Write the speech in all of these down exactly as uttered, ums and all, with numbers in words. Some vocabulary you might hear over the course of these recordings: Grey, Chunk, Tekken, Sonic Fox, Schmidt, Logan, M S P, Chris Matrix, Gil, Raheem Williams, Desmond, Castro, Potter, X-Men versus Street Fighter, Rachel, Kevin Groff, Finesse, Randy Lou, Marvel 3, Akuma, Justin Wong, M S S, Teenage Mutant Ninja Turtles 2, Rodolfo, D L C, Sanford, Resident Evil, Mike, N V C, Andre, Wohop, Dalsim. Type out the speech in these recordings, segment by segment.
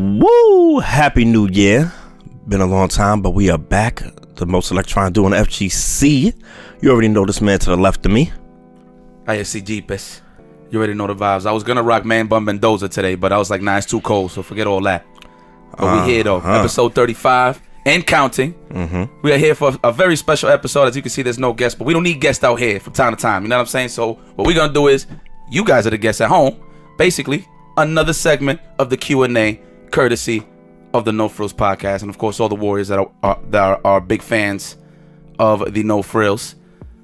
Woo! Happy New Year. Been a long time, but we are back. The most electron doing F G C. You already know this man to the left of me. I F C Yipes. You already know the vibes. I was gonna rock Man Bun Mendoza today, but I was like, nah, it's too cold, so forget all that. But uh, we here though. Huh. Episode thirty-five and counting. Mm-hmm. We are here for a very special episode. As you can see, there's no guests, but we don't need guests out here from time to time. You know what I'm saying? So what we're gonna do is, you guys are the guests at home, basically. Another segment of the Q and A, courtesy of the No Frills podcast, and of course all the warriors that are, are that are, are big fans of the No Frills.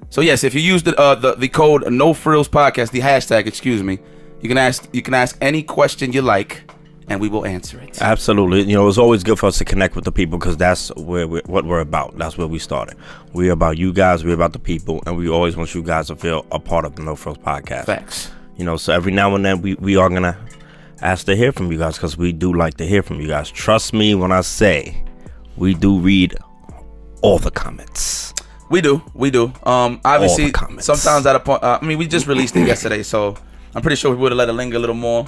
So yes, if you use the, uh, the the code No Frills podcast, the hashtag, excuse me, you can ask you can ask any question you like, and we will answer it. Absolutely, you know it's always good for us to connect with the people because that's where we're, what we're about. That's where we started. We're about you guys. We're about the people, and we always want you guys to feel a part of the No Frills podcast. Facts. You know, so every now and then we we are gonna ask to hear from you guys because we do like to hear from you guys. Trust me when I say we do read all the comments. We do, we do. Um, obviously, sometimes at a point, uh, I mean, we just released it yesterday, so I'm pretty sure if we would have let it linger a little more,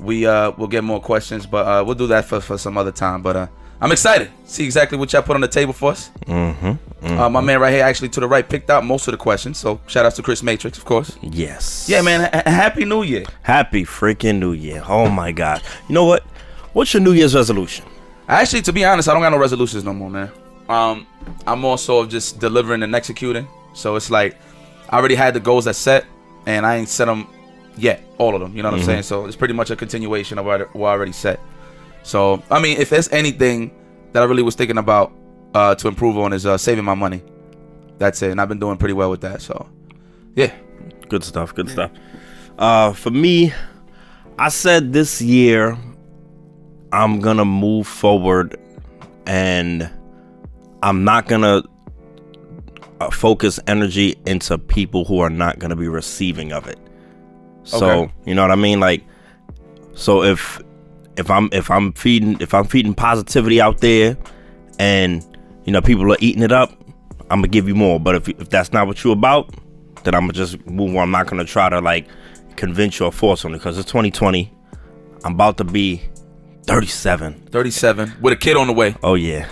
we uh, will get more questions, but uh, we'll do that for, for some other time. But uh, I'm excited. See exactly what y'all put on the table for us. Mm-hmm, mm-hmm. Uh, my man right here, actually to the right, picked out most of the questions. So shout out to Chris Matrix, of course. Yes. Yeah, man. H happy New Year. Happy freaking New Year. Oh my God. You know what? What's your New Year's resolution? Actually, to be honest, I don't got no resolutions no more, man. Um, I'm also just delivering and executing. So it's like I already had the goals I set, and I ain't set them yet, all of them. You know what mm-hmm. I'm saying? So it's pretty much a continuation of what I already set. So I mean, if there's anything that I really was thinking about uh, to improve on is uh, saving my money. That's it, and I've been doing pretty well with that. So yeah, good stuff. Good yeah. stuff. Uh, for me, I said this year I'm gonna move forward and I'm not gonna uh, focus energy into people who are not gonna be receiving of it. So okay. you know what I mean? Like, so if if I'm if I'm feeding if I'm feeding positivity out there, and you know people are eating it up, I'm gonna give you more. But if if that's not what you're about, then I'm gonna just move on. I'm not gonna try to like convince you or force on it because it's twenty twenty. I'm about to be thirty-seven. thirty-seven with a kid on the way. Oh yeah.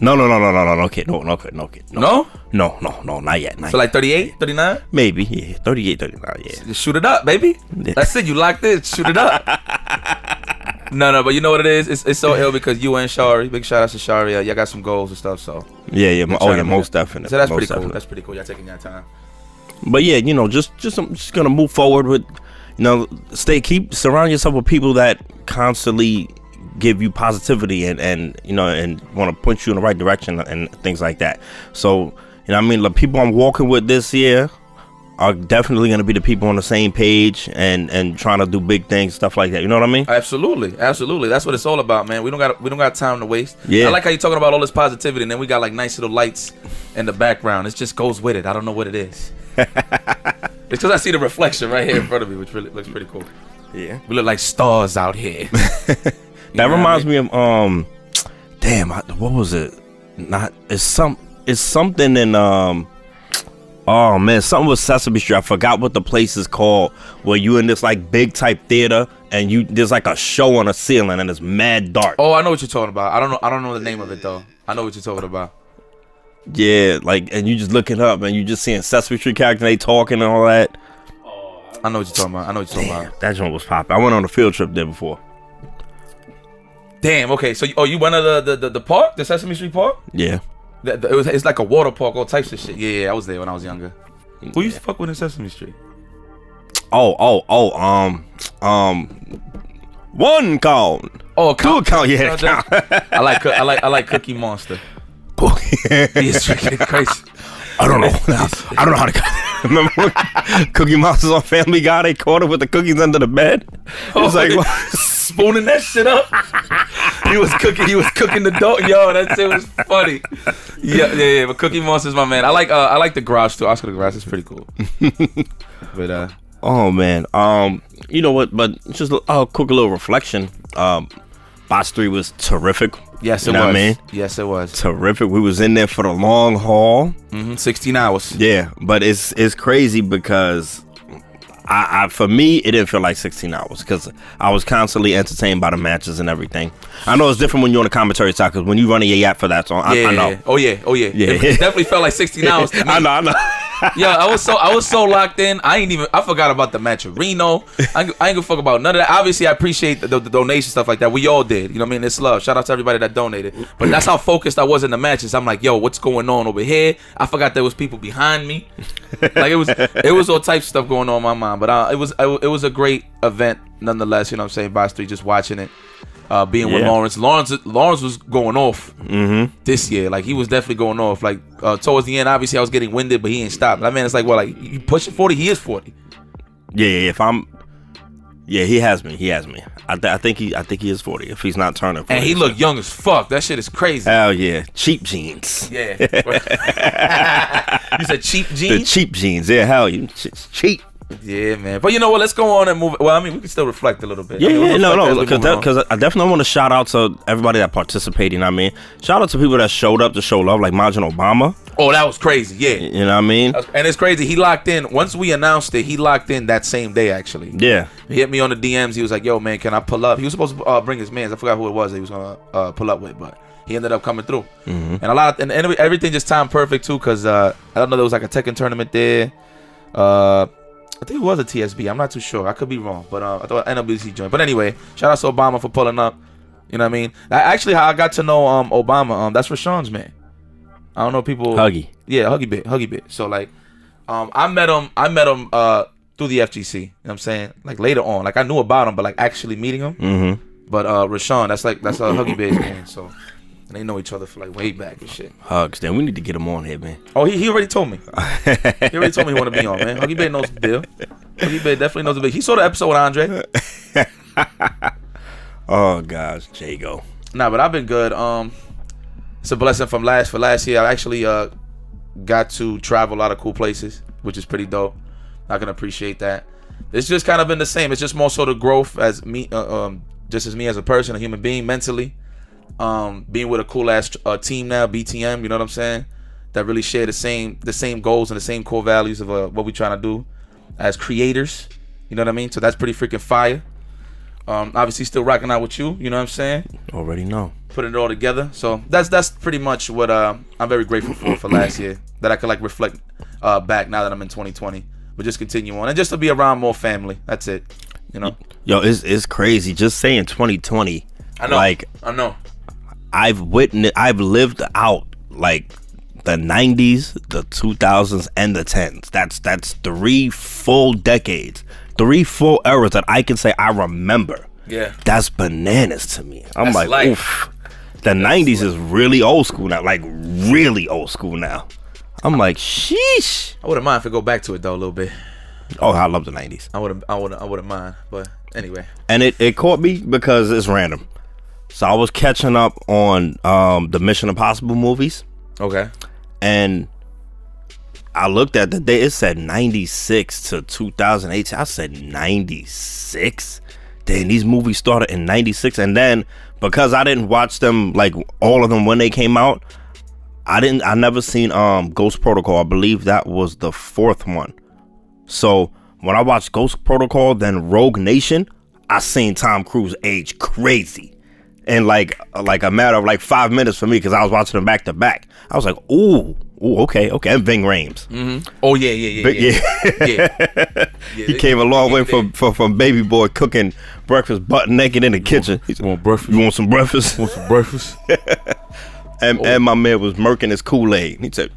No, no, no, no, no, no, no kid, no, no kid, no kid. No? No, no, no, no not yet. Not so yet. Like thirty-eight, thirty-nine? Maybe, yeah, thirty-eight, thirty-nine, yeah. Just shoot it up, baby. Yeah. That's it, you locked it, shoot it up. no, no, but you know what it is? It's, it's so ill because you and Shari, big shout out to Shari, uh, y'all got some goals and stuff, so. Yeah, yeah, oh yeah, most definitely. So that's pretty cool, that's pretty cool, y'all taking your time. But yeah, you know, just, just, I'm just gonna move forward with, you know, stay, keep, surround yourself with people that constantly give you positivity and and you know and want to point you in the right direction and things like that. So you know I mean the people I'm walking with this year are definitely going to be the people on the same page and and trying to do big things, stuff like that. You know what I mean? Absolutely, absolutely. That's what it's all about, man. We don't got we don't got time to waste. Yeah. I like how you're talking about all this positivity and then we got like nice little lights in the background. It just goes with it. I don't know what it is. It's because I see the reflection right here in front of me, which really looks pretty cool. Yeah. We look like stars out here. That reminds me of um, damn, I, what was it? Not it's some it's something in um, oh man, something with Sesame Street. I forgot what the place is called. Where you in this like big type theater and you there's like a show on a ceiling and it's mad dark. Oh, I know what you're talking about. I don't know. I don't know the name of it though. I know what you're talking about. Yeah, like and you just looking up and you just seeing Sesame Street character they talking and all that. Oh, I know what you're talking about. I know what you're damn, talking about. That joint was popping. I went on a field trip there before. Damn. Okay. So, oh, you went to the the, the the park, the Sesame Street park? Yeah. The, the, it was. It's like a water park, all types of shit. Yeah, yeah. I was there when I was younger. Yeah. Who used to fuck with in Sesame Street? Oh, oh, oh. Um, um. One count. Oh, count. Two count. Yeah. Count. I like. I like. I like Cookie Monster. Cookie. He's freaking crazy. I don't know. I don't know how to count. Remember when Cookie Monster's on Family Guy? They caught him with the cookies under the bed. Oh, it was like spooning that shit up. He was cooking. He was cooking the dough. Yo, that shit was funny. Yeah, yeah, yeah. But Cookie Monster's my man. I like. Uh, I like the garage too. Oscar the Garage is pretty cool. But uh, oh man. Um, you know what? But just a uh, quick little reflection. Um, Boss three was terrific. Yes, it you know was. What I mean? Yes, it was. Terrific. We was in there for the long haul. Mm-hmm. sixteen hours. Yeah, but it's it's crazy because I, I, for me, it didn't feel like sixteen hours because I was constantly entertained by the matches and everything. I know it's different when you're on the commentary side because when you're running your yap for that song, I, yeah, I know. Yeah. Oh yeah, oh yeah. yeah. It, it definitely felt like sixteen hours to me. I know, I know. Yeah, I was so I was so locked in. I ain't even I forgot about the match of Reno. I ain't, I ain't gonna fuck about none of that. Obviously, I appreciate the, the, the donation stuff like that. We all did, you know what I mean? It's love. Shout out to everybody that donated. But that's how focused I was in the matches. I'm like, yo, what's going on over here? I forgot there was people behind me. Like it was it was all types of stuff going on in my mind. But uh, it was it was a great event nonetheless. You know what I'm saying? Box three, just watching it. Uh, being yeah. with Lawrence, Lawrence, Lawrence was going off mm-hmm. this year. Like he was definitely going off. Like uh, towards the end, obviously I was getting winded, but he ain't stopped. I mean, it's like, well, like you pushing forty, he is forty. Yeah, if I'm, yeah, he has me. He has me. I, th I think he, I think he is forty. If he's not turning forty, and he looked young as fuck. That shit is crazy. Hell yeah, cheap jeans. Yeah. You said cheap jeans. The cheap jeans. Yeah, hell, you cheap. Yeah, man. But you know what? Let's go on and move. Well, I mean, we can still reflect a little bit. Yeah, I mean, we'll yeah no, no. Because I definitely want to shout out to everybody that participated. You know what I mean? Shout out to people that showed up to show love, like Majin Obama. Oh, that was crazy. Yeah. You know what I mean? And it's crazy. He locked in. Once we announced it, he locked in that same day, actually. Yeah. He hit me on the D Ms. He was like, yo, man, can I pull up? He was supposed to uh, bring his mans. I forgot who it was that he was going to uh, pull up with, but he ended up coming through. Mm-hmm. And a lot of, and everything just timed perfect, too, because uh, I don't know, there was like a Tekken tournament there. Uh... I think it was a T S B. I'm not too sure. I could be wrong, but uh, I thought N W C joined. But anyway, shout out to Obama for pulling up. You know what I mean? I, actually, how I got to know um Obama, um that's Rashawn's man. I don't know people. Huggy. Yeah, Huggy bit, Huggy bit. So like, um I met him. I met him uh through the F G C. You know what I'm saying? Like later on, like I knew about him, but like actually meeting him. Mm-hmm. But uh Rashawn, that's like that's a uh, Huggy bit's man. So. And they know each other for like way back and shit. Hugs, then we need to get him on here, man. Oh, he, he already told me. He already told me he wanted to be on, man. Huggy Bay knows the deal. Huggy Bay definitely knows the deal. He saw the episode with Andre. Oh gosh, Jago. Nah, but I've been good. Um, it's a blessing from last for last year. I actually uh got to travel a lot of cool places, which is pretty dope. I can appreciate that. It's just kind of been the same. It's just more so the growth as me, uh, um, just as me as a person, a human being, mentally. Um, being with a cool ass uh, team now, B T M, you know what I'm saying? That really share the same the same goals and the same core values of uh, what we're trying to do as creators. You know what I mean? So that's pretty freaking fire. Um, obviously, still rocking out with you. You know what I'm saying? Already know. Putting it all together. So that's that's pretty much what uh, I'm very grateful for for last year that I could like reflect uh, back now that I'm in twenty twenty. But just continue on and just to be around more family. That's it. You know? Yo, it's it's crazy. Just saying twenty twenty. I know. Like I know. I've witnessed, I've lived out like the nineties, the two thousands, and the tens. That's that's three full decades, three full eras that I can say I remember. Yeah, that's bananas to me. I'm that's like, life. Oof. The that's nineties life. Is really old school now, like really old school now. I'm like, sheesh. I wouldn't mind if I go back to it though a little bit. Oh, I love the nineties. I wouldn't, I wouldn't, I wouldn't mind. But anyway, and it it caught me because it's random. So I was catching up on um, the Mission Impossible movies. Okay. And I looked at the day. It said ninety-six to two thousand eighteen. I said ninety-six? Then these movies started in ninety-six. And then because I didn't watch them, like all of them when they came out, I didn't. I never seen um, Ghost Protocol. I believe that was the fourth one. So when I watched Ghost Protocol, then Rogue Nation, I seen Tom Cruise age crazy. And like like a matter of like five minutes for me because I was watching them back to back. I was like, ooh, ooh, okay, okay. And Ving Rhames. Mm-hmm. Oh yeah, yeah, yeah, but, yeah. yeah. yeah. He came a long way from, from from baby boy cooking breakfast butt naked in the kitchen. You want breakfast? You want some breakfast? Want some breakfast? and oh. and my man was murking his Kool-Aid. He said,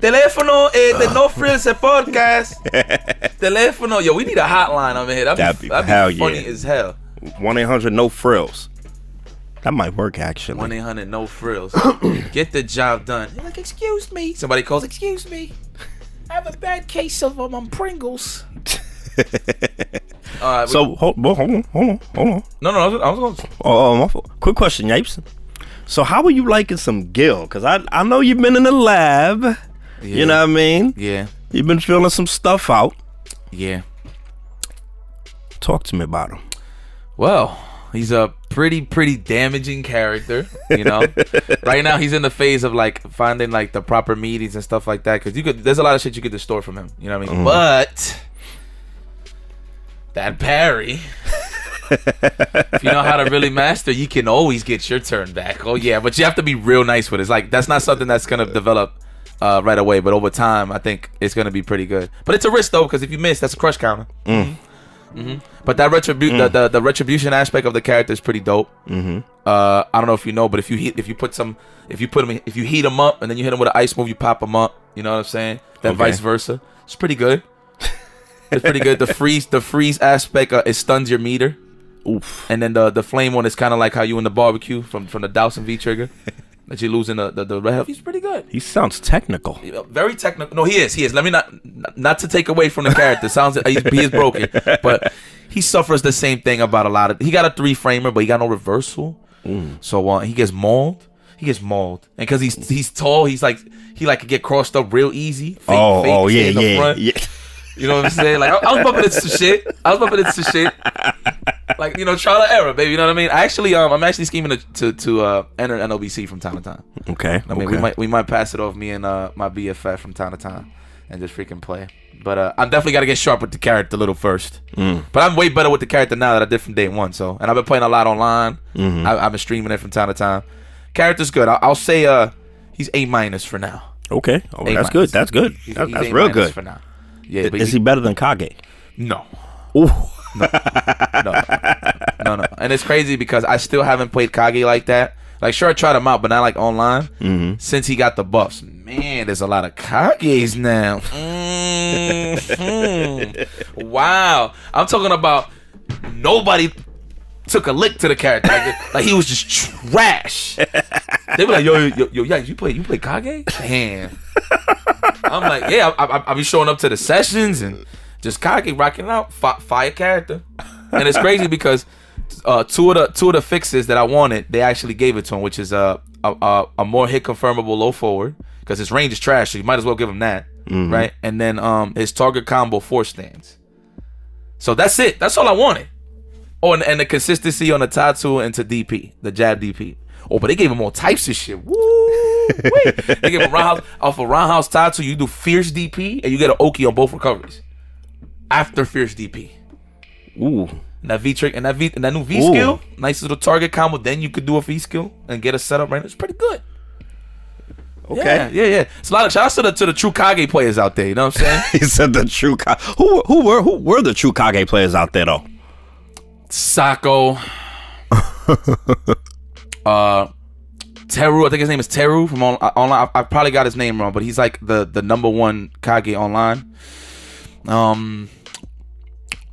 Telefono es de No Frills podcast. Telefono, yo, we need a hotline over here. That'd, that'd be, that'd be funny yeah. as hell. One eight hundred No Frills. That might work, actually. one eight hundred No Frills. Get the job done. You're like, excuse me. Somebody calls, excuse me. I have a bad case of um, um Pringles. All right, so, we... hold, hold on, hold on, hold on. No, no, I was, I was going to... Oh, my fault. Quick question, Yipes. So how are you liking some Gil? Because I, I know you've been in the lab. Yeah. You know what I mean? Yeah. You've been feeling some stuff out. Yeah. Talk to me about him. Well, he's a... pretty pretty damaging character, you know. Right now he's in the phase of like finding like the proper meetings and stuff like that because you could there's a lot of shit you could distort from him, you know what I mean? Mm. But that parry. If you know how to really master, you can always get your turn back. Oh yeah, but you have to be real nice with it. It's like, that's not something that's gonna develop uh, right away, but over time, I think it's gonna be pretty good. But it's a risk though, because if you miss, that's a crush counter. Mm. Mm-hmm. But that retribu mm. the, the the retribution aspect of the character is pretty dope. Mm-hmm. uh, I don't know if you know, but if you heat, if you put some, if you put them, if you heat them up, and then you hit them with an ice move, you pop them up. You know what I'm saying? Then okay. vice versa. It's pretty good. It's pretty good. The freeze, the freeze aspect, uh, it stuns your meter. Oof. And then the the flame one is kind of like how you in the barbecue from from the Dowson V trigger that you losing the the, the red health. He's pretty good. He sounds technical. Very technical. No, he is. He is. Let me not not to take away from the character. Sounds he's, he is broken, but he suffers the same thing about a lot of. He got a three framer, but he got no reversal. Mm. So uh, he gets mauled. He gets mauled, and because he's he's tall, he's like he like could get crossed up real easy. Fake, oh, fake, oh yeah, yeah, front. yeah. You know what I'm saying? Like, I, I was bumping into some shit. I was bumping into some shit. Like, you know, trial and error, baby. You know what I mean? I actually, um, I'm actually scheming to to, to uh, enter N L B C from time to time. Okay. I mean, okay. we might we might pass it off me and uh, my B F F from time to time, and just freaking play. But uh, I'm definitely gotta get sharp with the character a little first. Mm. But I'm way better with the character now that I did from day one. So, and I've been playing a lot online. Mm-hmm. I, I've been streaming it from time to time. Character's good. I, I'll say uh, he's A minus for now. Okay. Oh, that's good. That's good. He's, that, he's that's A real good for now. Yeah. But is he, he better than Kage? No. Ooh. No, no, no, no, and it's crazy because I still haven't played Kage like that. Like, sure, I tried him out, but not like online. Mm-hmm. Since he got the buffs, man, there's a lot of Kages now. Mm-hmm. Wow, I'm talking about nobody took a lick to the character. Like, like he was just trash. They were like, yo, yo, yo, yo, you play, you play Kage? Damn. I'm like, yeah, I, I, I be showing up to the sessions and. Just Kage rocking out, fire character, and it's crazy because uh, two of the two of the fixes that I wanted, they actually gave it to him, which is a a, a more hit confirmable low forward because his range is trash, so you might as well give him that, mm-hmm. right? And then um, his target combo four stands. So that's it. That's all I wanted. Oh, and, and the consistency on the Tatsu and to D P, the jab D P. Oh, but they gave him all types of shit. Woo! They gave him roundhouse off a roundhouse Tatsu. You do fierce D P and you get an Oki on both recoveries. After fierce D P, ooh, and that V trick and that V and that new V ooh. Skill, nice little target combo. Then you could do a V skill and get a setup right now. It's pretty good. Okay, yeah, yeah, yeah. It's a lot of shout out to the, to the true Kage players out there. You know what I'm saying? He said the true Kage. Who who were who were the true Kage players out there though? Sako, uh, Teru. I think his name is Teru from on, online. I, I probably got his name wrong, but he's like the the number one Kage online. Um,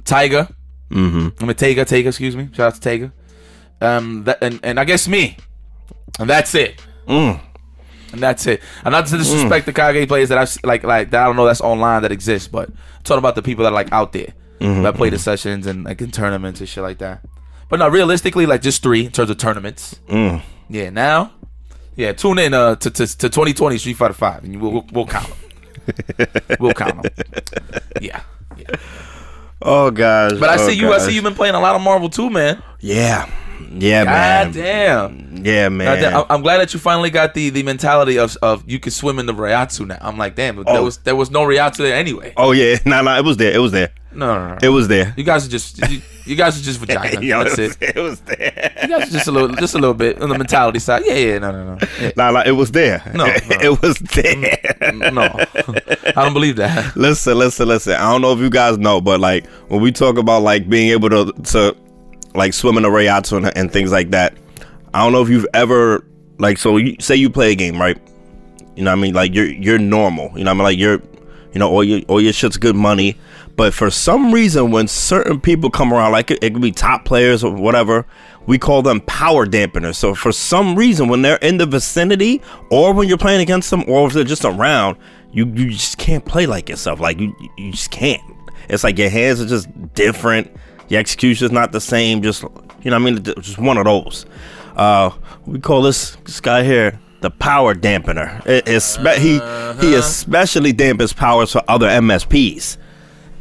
Tiger. Mm-hmm. I mean, Tiger, Tiger, excuse me. Shout out to Tiger. Um, that, and, and I guess me. And that's it. Mm. And that's it. And not to disrespect mm. the Kage players that I've like, like that I don't know that's online that exists, but I'm talking about the people that are like out there mm-hmm. that play the sessions and like in tournaments and shit like that. But no, realistically, like just three in terms of tournaments. Mm. Yeah. Now, yeah. Tune in uh to to, to twenty twenty Street Fighter Five, and we'll we'll, we'll count them. We'll count them. Yeah. yeah. Oh gosh. But I oh, see you. Gosh. I see you've been playing a lot of Marvel two, man. Yeah. Yeah, God man. Damn. Yeah, man. God damn. I'm glad that you finally got the the mentality of of you can swim in the Ryatsu now. I'm like, damn. But oh. There was there was no Ryatsu there anyway. Oh yeah. No, no. It was there. It was there. No, no, no. It was there. You guys are just you, you guys are just vagina. Yo, that's it. Was, it. it was there. You guys are just a little just a little bit on the mentality side. Yeah, yeah. No, no, no. Yeah. No, no. It was there. No, no. It was there. No. I don't believe that. Listen, listen, listen. I don't know if you guys know, but like when we talk about like being able to to. like swimming the Ryatsu and, and things like that. I don't know if you've ever like so you say you play a game, right? You know what I mean? Like you're you're normal. You know what I mean? Like you're you know, all your all your shit's good money. But for some reason when certain people come around, like it, it could be top players or whatever, we call them power dampeners. So for some reason when they're in the vicinity or when you're playing against them or if they're just around, you, you just can't play like yourself. Like you you just can't. It's like your hands are just different. Your execution's not the same, just, you know what I mean? Just one of those. Uh, we call this, this guy here the power dampener. It, it's, uh-huh. he, he especially dampens powers for other M S Ps.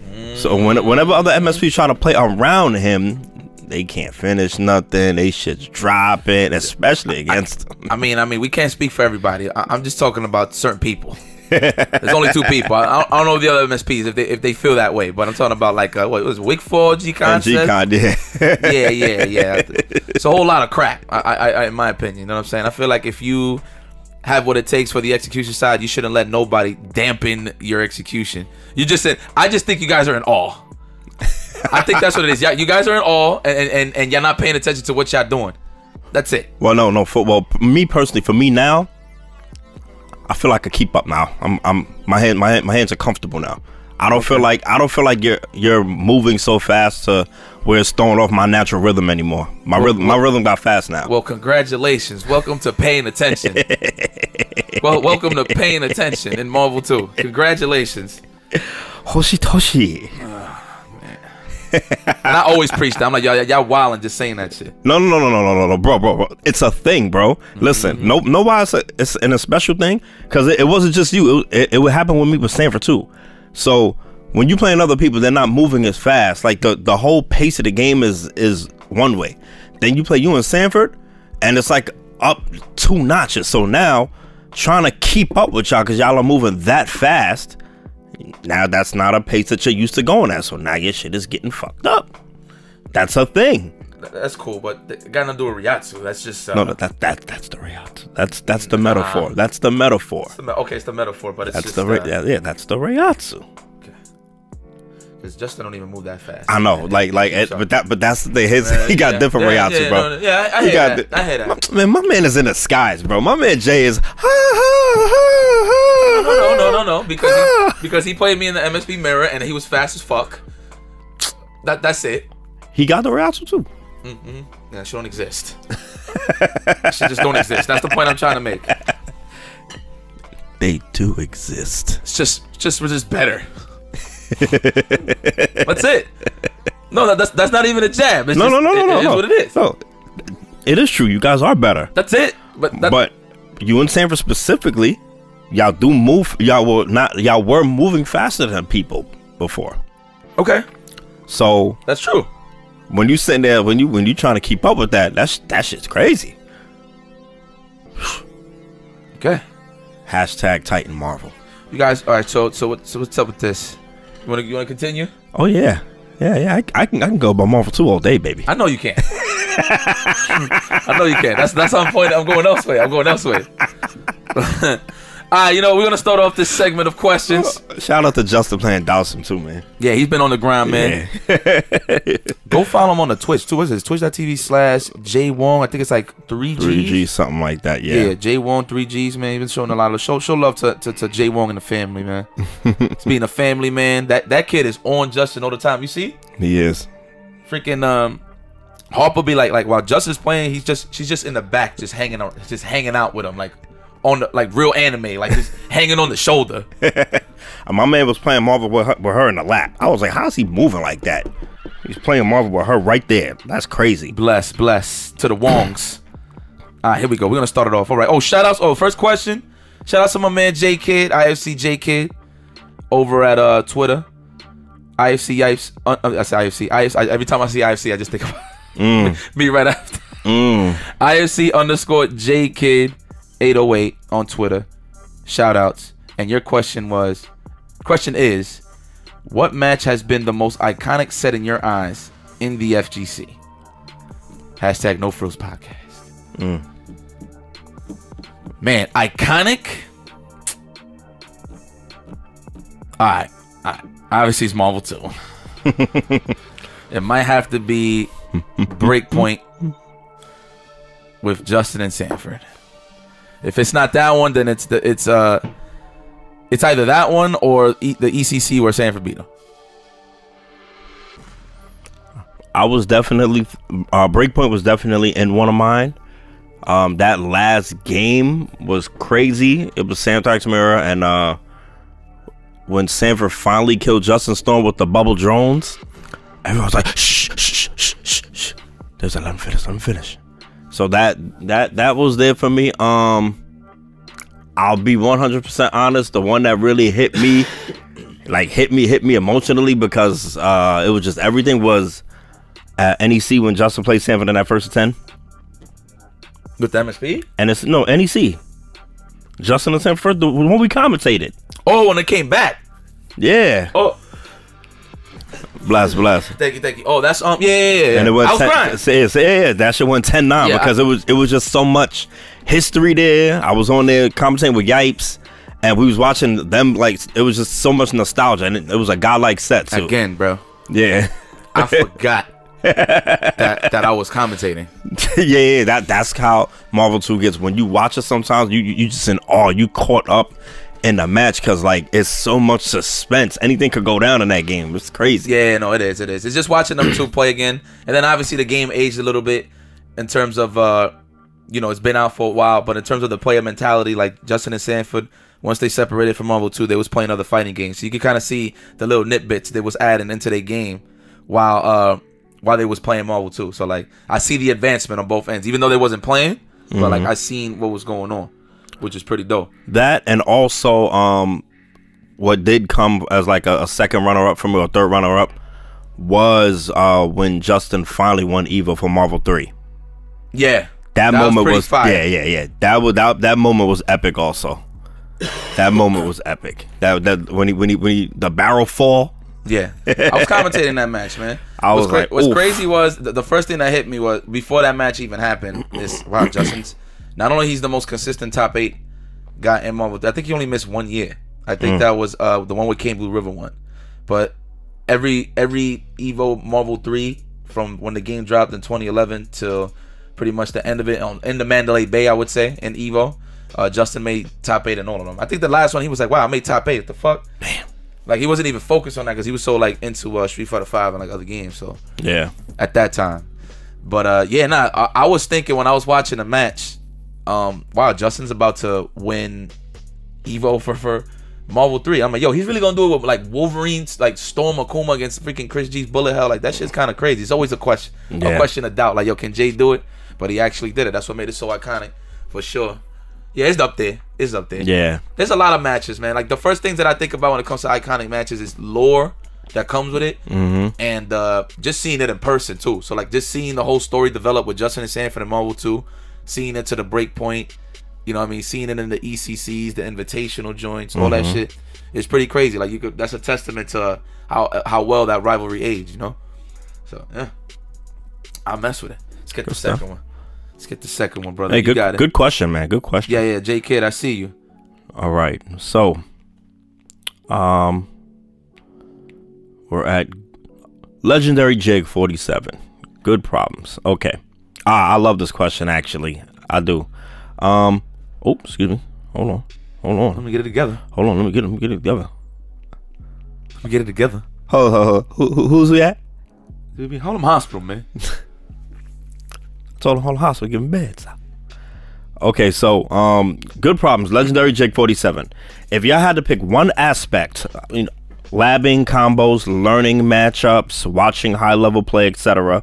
Mm-hmm. So when, whenever other M S Ps try to play around him, they can't finish nothing. They should drop it, especially against I, them. I mean, I mean, we can't speak for everybody. I, I'm just talking about certain people. There's only two people. I, I don't know the other M S Ps if they if they feel that way, but I'm talking about like uh, what it was Wick four G-Con. G-Con, yeah, yeah, yeah, yeah. It's a whole lot of crap. I, I, I, in my opinion, you know what I'm saying. I feel like if you have what it takes for the execution side, you shouldn't let nobody dampen your execution. You just said. I just think you guys are in awe. I think that's what it is. You guys are in awe, and and and you're not paying attention to what y'all doing. That's it. Well, no, no. For, well, me personally, for me now, I feel like I keep up now. I'm, I'm, my hand, my, my hands are comfortable now. I don't okay. feel like, I don't feel like you're, you're moving so fast to where it's throwing off my natural rhythm anymore. My well, rhythm, my well, rhythm got fast now. Well, congratulations. Welcome to paying attention. Well, welcome to paying attention in Marvel two. Congratulations. Hoshi Toshi. And I always preach that. I'm like, y'all, y'all wildin' just saying that shit. No, no, no, no, no, no, no, bro, bro, bro. It's a thing, bro. Listen, mm-hmm. no, no, why it's a, it's an a special thing because it, it wasn't just you. It, it, it would happen with me with Sanford too. So when you playing other people, they're not moving as fast. Like the the whole pace of the game is is one way. Then you play you and Sanford, and it's like up two notches. So now trying to keep up with y'all because y'all are moving that fast. Now that's not a pace that you're used to going at, so now your shit is getting fucked up. That's a thing. That's cool, but it got nothing to do with Ryatsu. That's just uh, no, no, that that that's the Ryatsu. That's that's the nah. metaphor. That's the metaphor. It's the, okay, it's the metaphor, but it's that's just the uh, yeah, yeah, that's the Ryatsu. Okay, because Justin don't even move that fast. I know, man. like like, it, but that but that's the thing. His uh, he got yeah. different yeah, Ryatsu, yeah, bro. No, no, yeah, I, I he hear that. I hear that. My, man, my man is in the skies, bro. My man Jay is. Ha, ha, ha, ha. No, no, no, no, no, because he, because he played me in the M S B mirror and he was fast as fuck. That that's it. He got the Ryatsu too. Mm-hmm. Yeah, she don't exist. She just don't exist. That's the point I'm trying to make. They do exist. It's just, just we're just better. That's it. No, that's that's not even a jab. It's no, just, no, no, no, it, no, it no. Is what it is. No, it is true. You guys are better. That's it. But that, but you and Sanford specifically. Y'all do move. Y'all were not. Y'all were moving faster than people before. Okay. So that's true. When you sitting there, when you when you trying to keep up with that, that's that shit's crazy. Okay. Hashtag Titan Marvel. You guys, all right. So so what so what's up with this? You want to you want to continue? Oh yeah, yeah yeah. I, I can I can go about Marvel two all day, baby. I know you can. I know you can. That's that's on point. I'm going elsewhere. I'm going elsewhere. Alright, you know, we're going to start off this segment of questions. Shout out to Justin playing Dawson, too, man. Yeah, he's been on the grind, man. Yeah. Go follow him on the Twitch, too. What is this? Twitch dot T V slash J Wong. I think it's like three Gs. three Gs, something like that, yeah. Yeah, J Wong, three Gs, man. He's been showing a lot of show. Show love to, to, to J Wong and the family, man. It's being a family, man. That that kid is on Justin all the time. You see? He is. Freaking um, Harper be like, like while Justin's playing, he's just she's just in the back, just hanging out, just hanging out with him, like. On the, like real anime, like just hanging on the shoulder. My man was playing Marvel with her, with her in the lap. I was like, how's he moving like that? He's playing Marvel with her right there. That's crazy. Bless, bless to the Wongs. All right, here we go. We're gonna start it off. All right. Oh, shout outs. Oh, first question. Shout out to my man J Kid, I F C J Kid, over at uh Twitter. I F C Yipes. Uh, I say I F C. I F C I, every time I see I F C, I just think about mm. me right after. Mm. I F C underscore J Kid. eight oh eight on Twitter. Shout outs. And your question was question is what match has been the most iconic set in your eyes in the F G C? Hashtag No Frills podcast. Mm. Man, iconic. Alright. All right. Obviously it's Marvel two. It might have to be Breakpoint with Justin and Sanford. If it's not that one, then it's the it's uh it's either that one or e the E C C where Sanford beat him. I was definitely uh, Breakpoint was definitely in one of mine. Um, that last game was crazy. It was Sanford's mirror, and uh, when Sanford finally killed Justin Storm with the bubble drones, everyone was like, "Shh, shh, shh, shh, shh." There's a let me finish. Let me finish. So that that that was there for me. Um, I'll be one hundred percent honest. The one that really hit me, like hit me, hit me emotionally because uh, it was just everything was at N E C when Justin played Sanford in that first ten. With the M S P? And it's no N E C. Justin and Sanford, the one we commentated. Oh, when it came back. Yeah. Oh. Blast, blast. Thank you, thank you. Oh, that's um, yeah, yeah, yeah. And it was, I was crying. Yeah, yeah, yeah. That shit went ten nine yeah, because I, it was, it was just so much history there. I was on there commentating with Yipes, and we was watching them like it was just so much nostalgia, and it, it was a godlike set too. Again, bro. Yeah, I forgot that that I was commentating. yeah, yeah, that that's how Marvel two gets. When you watch it, sometimes you you just in awe. You caught up in the match because like it's so much suspense, anything could go down in that game. It's crazy. Yeah, no, it is. It is. It's just watching them two play again, and then obviously the game aged a little bit in terms of uh, you know, it's been out for a while, but in terms of the player mentality, like Justin and Sanford, once they separated from Marvel two, they was playing other fighting games, so you could kind of see the little nitbits they was adding into their game while uh while they was playing Marvel two. So like I see the advancement on both ends, even though they wasn't playing, mm-hmm. but like I seen what was going on, which is pretty dope. That and also um, what did come as like a, a second runner-up from a third runner-up was uh, when Justin finally won EVO for Marvel three. Yeah, that, that moment was, was fire. Yeah, yeah, yeah. That was that, that moment was epic. Also, that moment was epic. That that when he when he when he the barrel fall. Yeah, I was commentating that match, man. I was what's like, cra what's oof. crazy was the, the first thing that hit me was before that match even happened is wow, Justin's. Not only he's the most consistent top eight guy in Marvel, I think he only missed one year. I think mm. that was uh, the one with King Blue River one. But every every EVO Marvel three from when the game dropped in twenty eleven till pretty much the end of it on in the Mandalay Bay, I would say, in EVO, uh, Justin made top eight in all of them. I think the last one he was like, "Wow, I made top eight. What the fuck?" Damn. Like he wasn't even focused on that because he was so like into uh, Street Fighter five and like other games. So yeah, at that time. But uh, yeah, nah, I, I was thinking when I was watching the match. Um, wow, Justin's about to win EVO for, for Marvel three. I'm like, yo, he's really gonna do it with like Wolverine's, like Storm Akuma against freaking Chris G's Bullet Hell. Like that shit's kind of crazy. It's always a question, yeah. a question of doubt. Like, yo, can Jay do it? But he actually did it. That's what made it so iconic, for sure. Yeah, it's up there. It's up there. Yeah, there's a lot of matches, man. Like the first things that I think about when it comes to iconic matches is lore that comes with it, mm-hmm. and uh, just seeing it in person too. So like just seeing the whole story develop with Justin and Sanford and Marvel two. Seeing it to the break point, you know what I mean? Seeing it in the E C Cs, the invitational joints, all mm-hmm. that shit. It's pretty crazy. Like you could, that's a testament to how how well that rivalry aged, you know? So yeah, I mess with it. Let's get good the stuff. second one. Let's get the second one, brother. Hey, good, you got it. Good question, man. Good question. Yeah, yeah. J Kid, I see you. All right. So, um, we're at Legendary Jig forty-seven. Good problems. Okay. Ah, I love this question, actually. I do. Um, oh, excuse me. Hold on. Hold on. Let me get it together. Hold on. Let me get it, let me get it together. Let me get it together. Hold on. Hold on. Who, who, who's we at? Dude, be Harlem Hospital, man. I told him Harlem Hospital. Give him beds. Okay, so, um, good problems. Legendary Jake forty-seven. If y'all had to pick one aspect, you know, labbing, combos, learning matchups, watching high-level play, et cetera,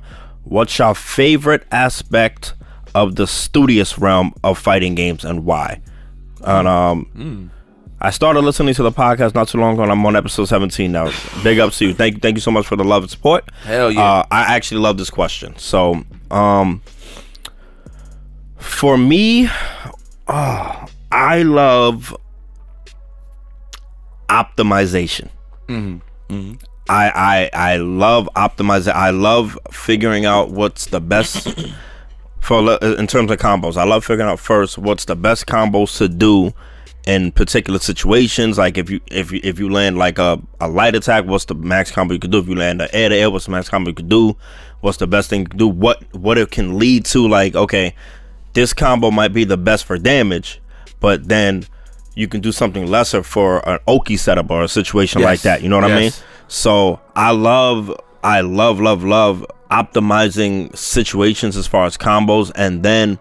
what's your favorite aspect of the studious realm of fighting games and why? And um, mm. I started listening to the podcast not too long ago, and I'm on episode seventeen now. Big ups to you. Thank, thank you so much for the love and support. Hell yeah. Uh, I actually love this question. So um, for me, oh, I love optimization. Mm-hmm. Mm-hmm. I, I I love optimizing. I love figuring out what's the best for in terms of combos. I love figuring out first what's the best combos to do in particular situations. Like if you if you if you land like a, a light attack, what's the max combo you could do? If you land an air to air, what's the max combo you could do? What's the best thing you could do? What what it can lead to? Like, okay, this combo might be the best for damage, but then you can do something lesser for an Oki setup or a situation yes. like that. You know what yes. I mean? So I love, I love, love, love optimizing situations as far as combos. And then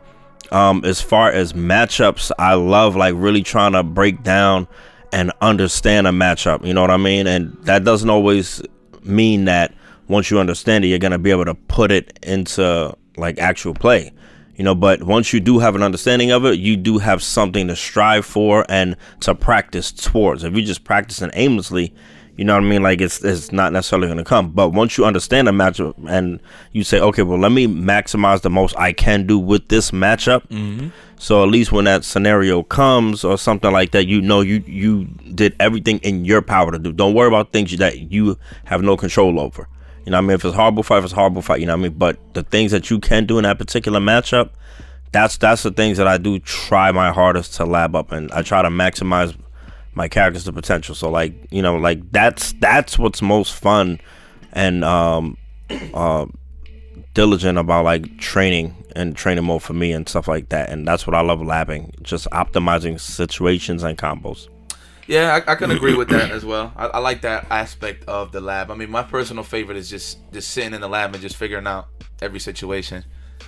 um, as far as matchups, I love like really trying to break down and understand a matchup. You know what I mean? And that doesn't always mean that once you understand it, you're going to be able to put it into like actual play. You know, but once you do have an understanding of it, you do have something to strive for and to practice towards. If you're just practicing aimlessly, You know what I mean? Like, it's it's not necessarily going to come. But once you understand the matchup and you say, okay, well, let me maximize the most I can do with this matchup. Mm-hmm. So at least when that scenario comes or something like that, you know you, you did everything in your power to do. Don't worry about things that you have no control over. You know what I mean? If it's a horrible fight, it's a horrible fight. You know what I mean? But the things that you can do in that particular matchup, that's, that's the things that I do try my hardest to lab up. And I try to maximize my character's the potential. So like, you know, like that's that's what's most fun and um uh diligent about, like, training and training mode for me and stuff like that. And that's what I love labbing, just optimizing situations and combos. Yeah, I, I can agree with that as well. I, I like that aspect of the lab. I mean, my personal favorite is just just sitting in the lab and just figuring out every situation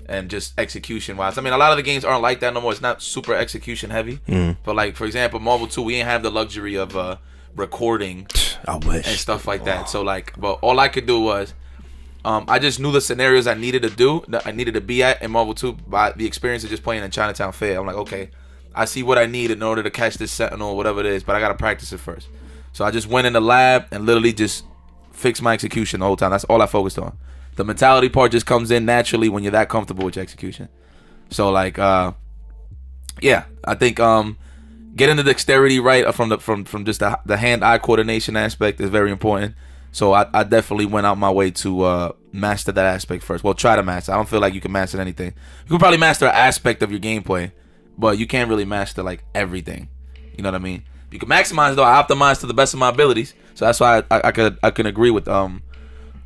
and just execution wise. I mean, a lot of the games aren't like that no more. It's not super execution heavy. Mm. But like, for example, Marvel two, we ain't have the luxury of uh recording I wish. and stuff like that. Oh. So like, but all I could do was um I just knew the scenarios I needed to do, that I needed to be at in Marvel two by the experience of just playing in Chinatown Fair. I'm like, okay, I see what I need in order to catch this Sentinel or whatever it is, but I gotta practice it first. So I just went in the lab and literally just fixed my execution the whole time. That's all I focused on. The mentality part just comes in naturally when you're that comfortable with your execution. So like, uh, yeah, I think um, getting the dexterity right from the from from just the, the hand-eye coordination aspect is very important. So I, I definitely went out my way to uh, master that aspect first. Well, try to master. I don't feel like you can master anything. You can probably master an aspect of your gameplay, but you can't really master like everything. You know what I mean? You can maximize though. I optimize to the best of my abilities. So that's why I, I, I could I can agree with um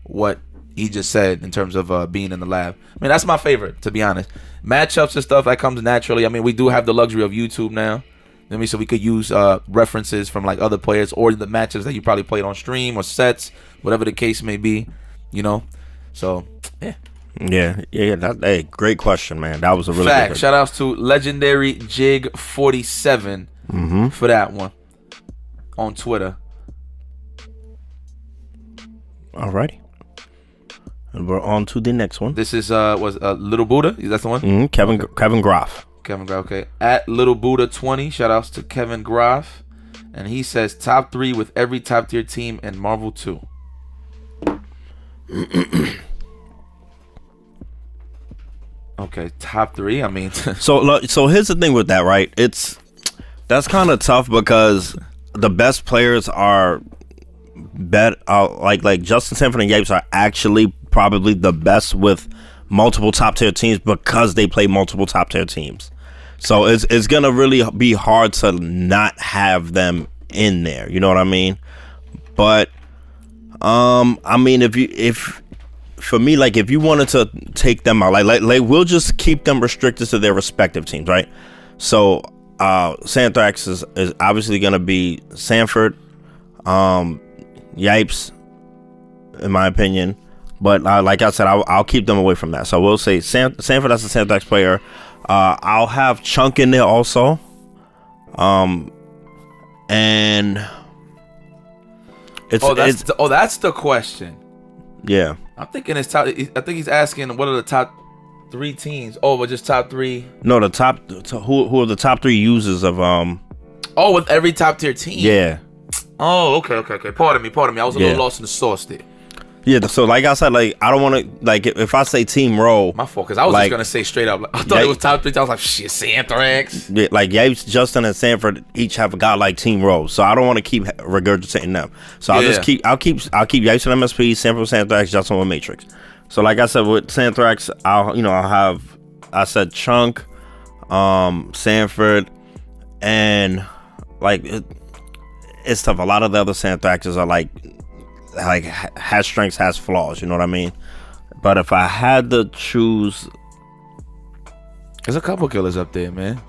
what he just said in terms of uh, being in the lab. I mean, that's my favorite, to be honest. Matchups and stuff, that comes naturally. I mean, we do have the luxury of YouTube now. I mean, so we could use uh, references from like other players or the matchups that you probably played on stream or sets, whatever the case may be, you know? So, yeah. Yeah, yeah, that, hey, great question, man. That was a really Fact. good question. Shout outs to Legendary Jig forty-seven mm-hmm. for that one on Twitter. All righty. And we're on to the next one. This is uh was uh, Little Buddha. Is that the one? Mm-hmm. Kevin okay. Kevin Groff. Kevin Groff. Okay. At Little Buddha twenty. Shout outs to Kevin Groff, and he says top three with every top tier team in Marvel two. Okay, top three. I mean, so look, so here's the thing with that, right? It's that's kind of tough because the best players are bet uh, like like Justin Sanford and Yipes are actually probably the best with multiple top tier teams because they play multiple top tier teams. So it's it's gonna really be hard to not have them in there. You know what I mean? But um, I mean, if you if for me, like, if you wanted to take them out, like like, like we'll just keep them restricted to their respective teams, right? So uh, Santhrax is is obviously gonna be Sanford, um, Yipes, in my opinion. But uh, like I said, I'll, I'll keep them away from that. So I will say San Sanford, that's a Santax player. Uh, I'll have Chunk in there also. Um, and it's oh, that's it's, the, oh, that's the question. Yeah, I'm thinking it's top. I think he's asking what are the top three teams? Oh, but just top three. No, the top who who are the top three users of um. Oh, with every top tier team. Yeah. Oh, okay, okay, okay. Pardon me, pardon me. I was a yeah. little lost in the sauce there. Yeah, so like I said, like I don't want to, like if I say team roll, my fault, because I was like, just gonna say straight up, like, I thought Yipes, it was top three. I was like, shit, Santhrax. Yeah, like Yipes, Justin, and Sanford each have a guy like team roll, so I don't want to keep regurgitating them. So yeah. I'll just keep, I'll keep, I'll keep Yipes and M S P, Sanford, Santhrax, Justin with Matrix. So like I said, with Santhrax, I'll you know I'll have, I said Chunk, um, Sanford, and like it, it's tough. A lot of the other Santhraxes are like. like has strengths, has flaws, you know what I mean? But if I had to choose, there's a couple killers up there, man.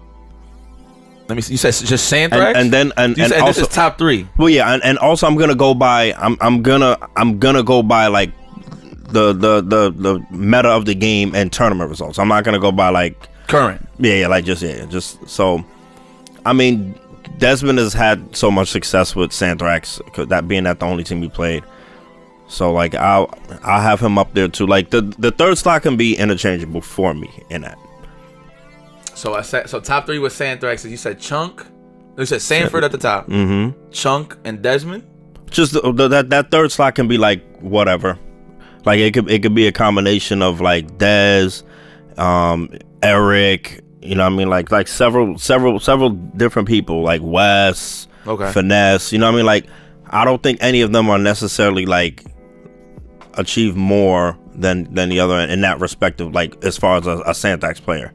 Let me see, you said just Santhrax, and, and then and, and, said, and also, this is top three. Well, yeah, and, and also I'm gonna go by I'm I'm gonna I'm gonna go by like the the the the meta of the game and tournament results. I'm not gonna go by like current. Yeah, yeah, like just yeah, just so. I mean, Desmond has had so much success with Santhrax, that being that the only team he played. So like I'll I'll have him up there too. Like the the third slot can be interchangeable for me in that. So I said so top three with Santhrax. You said Chunk. You said Sanford at the top. Mm-hmm. Chunk and Desmond. just the, the, that that third slot can be like whatever. Like it could it could be a combination of like Dez, um, Eric, you know what I mean, like like several several several different people, like Wes, okay, Finesse, you know what I mean, like I don't think any of them are necessarily like achieve more than than the other in that respective, like as far as a, a Santax player.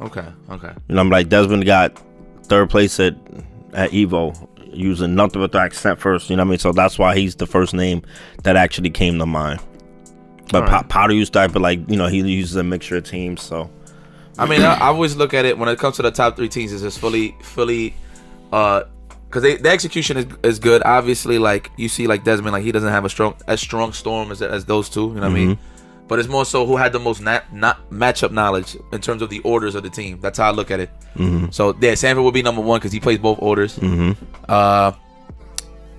Okay, okay. You know, I'm like Desmond got third place at at Evo using nothing but the accent first, you know what I mean? So that's why he's the first name that actually came to mind. But right. Potter used that, but like, you know, he uses a mixture of teams. So I mean, I, I always look at it when it comes to the top three teams is just fully fully uh because they the execution is, is good. Obviously, like you see like Desmond, like he doesn't have a strong as strong storm as, as those two, you know what mm-hmm. I mean? But it's more so who had the most not not matchup knowledge in terms of the orders of the team. That's how I look at it. Mm-hmm. So yeah, Sanford will be number one because he plays both orders. Mm-hmm. Uh,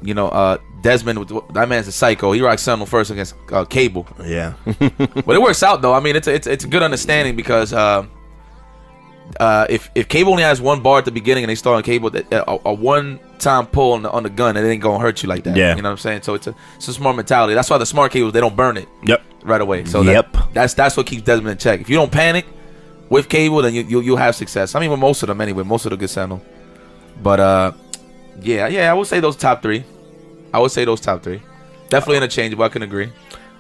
you know, uh, Desmond, that man's a psycho. He rocks Sentinel first against uh, Cable. Yeah, but it works out though. I mean, it's a, it's it's a good understanding because uh, uh, if if Cable only has one bar at the beginning and they start on Cable, that a, a one time pull on the, on the gun, it ain't gonna hurt you like that. Yeah, you know what I'm saying. So it's a it's a smart mentality. That's why the smart cables they don't burn it. Yep. Right away, so yep. that, that's that's what keeps Desmond in check. If you don't panic with Cable, then you, you you'll have success. I mean, with most of them anyway, most of the good Sentinel. But uh, yeah, yeah, I would say those top three. I would say those top three. Definitely interchangeable. I can agree.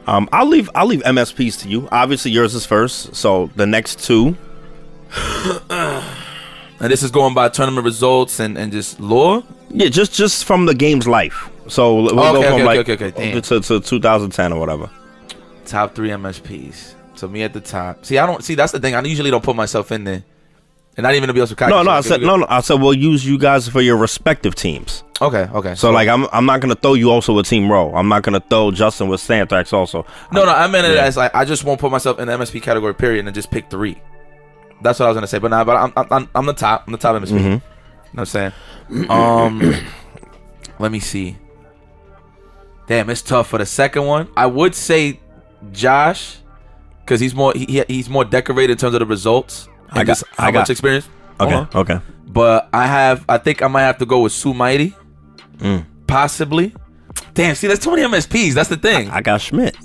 Um, I'll leave I'll leave M S Ps to you. Obviously, yours is first, so the next two. And this is going by tournament results and and just lore. Yeah, just just from the game's life. So we'll oh, okay, go from okay, like okay, okay, okay. To, to two thousand ten or whatever. Top three M S Ps. So me at the top. See, I don't see. That's the thing. I usually don't put myself in there, and not even to be able to. No, no. I said no, no. I said we'll use you guys for your respective teams. Okay, okay. So, so like, I'm I'm not gonna throw you also with Team Row. I'm not gonna throw Justin with Santax also. No, I, no. I meant it yeah. as like I just won't put myself in the M S P category period and just pick three. That's what I was gonna say. But nah, but I'm I'm I'm the top. I'm the top M S P. Mm-hmm. You know what I'm saying? um, let me see. Damn, it's tough for the second one. I would say Josh, because he's more he he's more decorated in terms of the results. I got how I got. much experience. Okay, uh -huh. okay. But I have I think I might have to go with Sue Mighty, mm. possibly. Damn, see, that's too many M S Ps. That's the thing. I, I got Schmidt.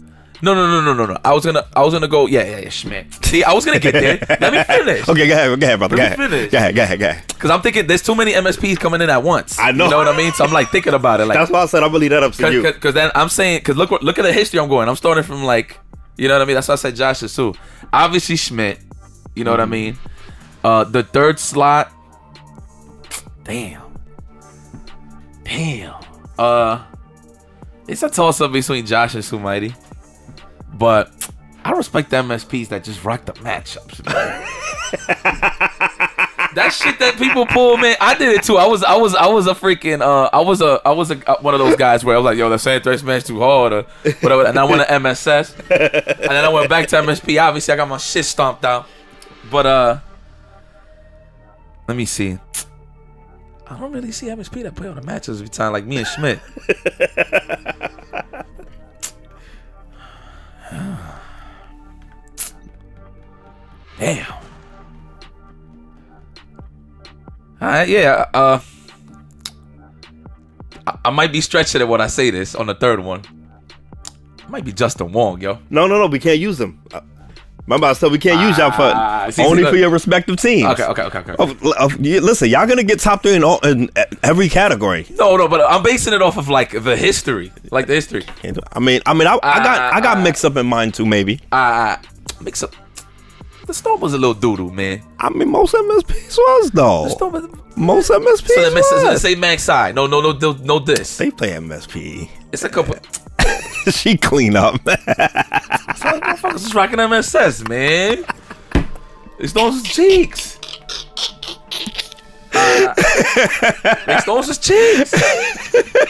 No, no, no, no, no, no. I was gonna I was gonna go. Yeah, yeah, yeah. Schmidt. See, I was gonna get there. Let me finish. Okay, go ahead, go ahead, brother. Let go me ahead. finish. Go ahead, go ahead, go ahead. Because I'm thinking there's too many M S Ps coming in at once. I know. You know what I mean? So I'm like thinking about it. Like that's why I said I'm gonna leave that up to you. Because then I'm saying because look look at the history I'm going. I'm starting from like. You know what I mean? That's why I said Josh is too. Obviously Schmidt. You know what I mean? Uh, the third slot. Damn. Damn. Uh, it's a toss up between Josh and Sumaiti. But I respect the M S Ps that just rock the matchups. That shit that people pull, man. I did it too. I was I was I was a freaking uh I was a I was a, one of those guys where I was like, yo, the same threat smash too hard or whatever. And I went to M S S. And then I went back to M S P. Obviously I got my shit stomped out. But uh let me see. I don't really see M S P that play on the matches every time, like me and Schmidt. Damn. All right, yeah, uh, I, I might be stretching it when I say this on the third one. It might be Justin Wong, yo. No, no, no, we can't use them. Remember, I said we can't ah, use y'all for see, only see, for your respective teams. Okay, okay, okay, okay. Oh, oh, listen, y'all gonna get top three in, all, in every category. No, no, but I'm basing it off of like the history, like the history. I mean, I mean, I, I got ah, I got mixed up in mine too, maybe. Ah, mix up. The storm was a little doodoo, man. I mean, most M S Ps was though. The storm was, most M S Ps. So was. So let's say Max side. No, no, no, no, no. This they play M S P. It's a couple. She clean up. So like, motherfuckers is rocking M S S, man. It's those cheeks. Uh, mix those cheeks.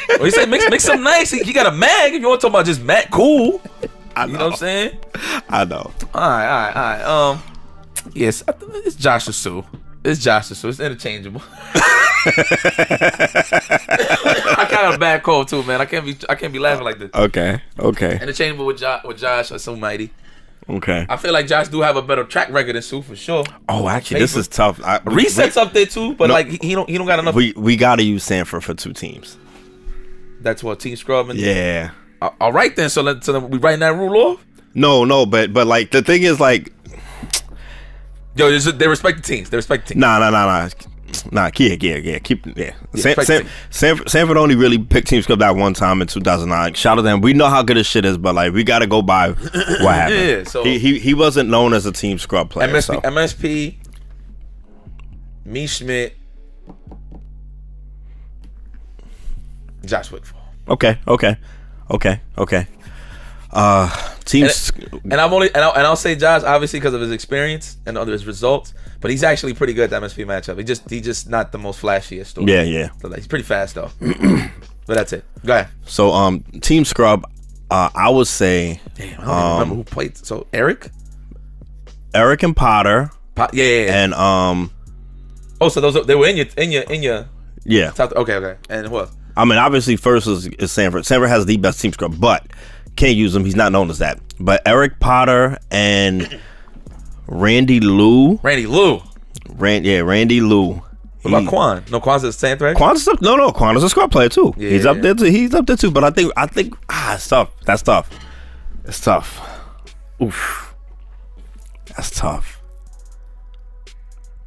Well, he said mix, mix some nice. You got a mag. If you want to talk about just Matt, cool. I know. You know what I'm saying? I know. All right, all right, all right. Um, yes, I think it's Josh or Sue. It's Josh or Sue. It's interchangeable. I got a bad cold too, man. I can't be. I can't be laughing like this. Okay, okay. Interchangeable with Josh, with Josh or Sue Mighty. Okay. I feel like Josh do have a better track record than Sue for sure. Oh, actually, Paper. This is tough. I, we, Resets we, up there too, but no, like he, he don't. He don't got enough. We we gotta use Sanford for two teams. That's what, team scrub. And yeah. All, all right then. So let's so we writing that rule off. No, no, but but like the thing is like, yo, they respect the teams. They respect the teams. Nah, nah, nah, nah. Nah, yeah, yeah, yeah. Keep, yeah. yeah San, San, Sanford, Sanford only really picked Team Script that one time in two thousand nine. Shout out to them. We know how good this shit is, but like we gotta go by what happened. Yeah, so he, he he wasn't known as a Team Scrub player. M S P, so. M S P, me, Schmidt, Josh Wickfall. Okay, okay, okay, okay. Uh, team and, and I've only and I'll, and I'll say Josh obviously because of his experience and other his results, but he's actually pretty good at the M S P matchup. He just he just not the most flashiest story. Yeah, yeah. So like, he's pretty fast though. But that's it. Go ahead. So um, team scrub, uh, I would say. Damn, I don't um, remember who played. So Eric, Eric and Potter. Po yeah, yeah, yeah. And um, oh, so those they were in your in your in your yeah. Top, okay, okay. And who else? I mean, obviously first is, is Sanford. Sanford has the best team scrub, but. Can't use him. He's not known as that. But Eric Potter and Randy Lou. Randy Lou. Rand, yeah, Randy Lou. What about Quan? No, Quan's the same thing. Quan's up, no, no. Quan is a squad player too. Yeah. He's up there too. He's up there too. But I think, I think, ah, it's tough. That's tough. It's tough. Oof. That's tough.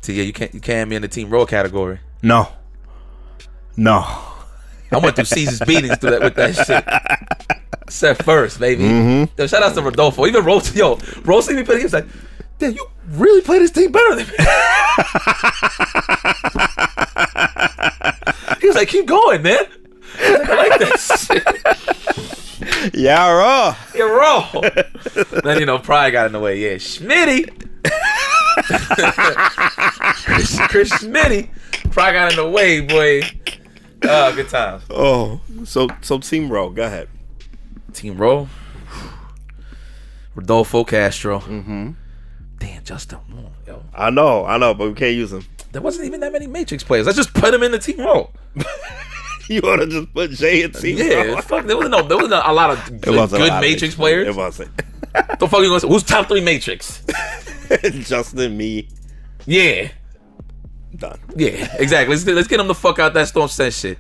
So yeah, you can't, you can't be in the team role category. No. No. I went through Caesar's beatings through that with that shit. Set first, baby. Mm-hmm. Yo, shout out to Rodolfo. Even Ro yo, Ro seen me play. He was like, "Damn, you really play this team better than me." He was like, "Keep going, man. I, like, I like this." Yeah, Ro. Yeah, Ro. Then you know, pride got in the way. Yeah, Schmitty. Chris, Chris Schmitty. Pride got in the way, boy. Oh, good times. Oh, so so team Ro, go ahead. Team Row, Rodolfo Castro. Mm-hmm. Damn, Justin Wong, yo. I know, I know, but we can't use him. There wasn't even that many Matrix players. Let's just put him in the Team Row. You ought to just put Jay in Team Row. Yeah, fuck. There wasn't no, there wasn't a lot of good, lot good of Matrix players. It wasn't. The fuck you gonna say? Who's top three Matrix? Justin, me. Yeah. Done. Yeah, exactly. Let's, let's get him the fuck out that Storm Sense shit.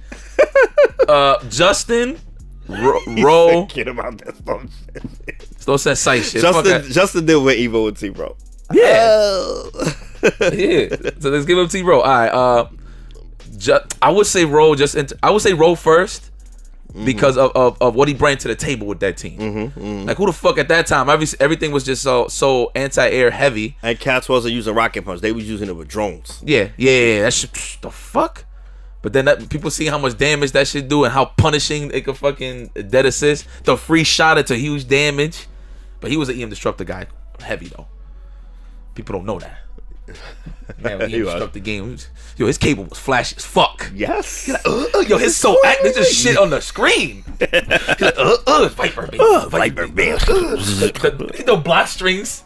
Uh, Justin. Ro, Ro get him out that Storm Sense. Storm Sense sight shit. Justin, Justin did with Evo with T Bro. Yeah, oh. Yeah. So let's give him T Bro. All right. Uh, ju I would say Ro just. I would say Ro first mm-hmm. because of, of of what he brought to the table with that team. Mm-hmm, mm-hmm. Like who the fuck at that time? Every, everything was just so so anti-air heavy. And cats wasn't using rocket punch. They was using it with drones. Yeah, yeah, yeah. That shit. The fuck. But then that, people see how much damage that shit do and how punishing it could fucking dead assist. The free shot, it's a huge damage. But he was an E M Destructor guy. Heavy, though. People don't know that. Man, when E M Destructor game, yo, his cable was flashy as fuck. Yes. Like, uh, uh, yo, his soul acting just shit on the screen. He's like, uh, uh, Viper Man. Uh, Viper Man. You know, block strings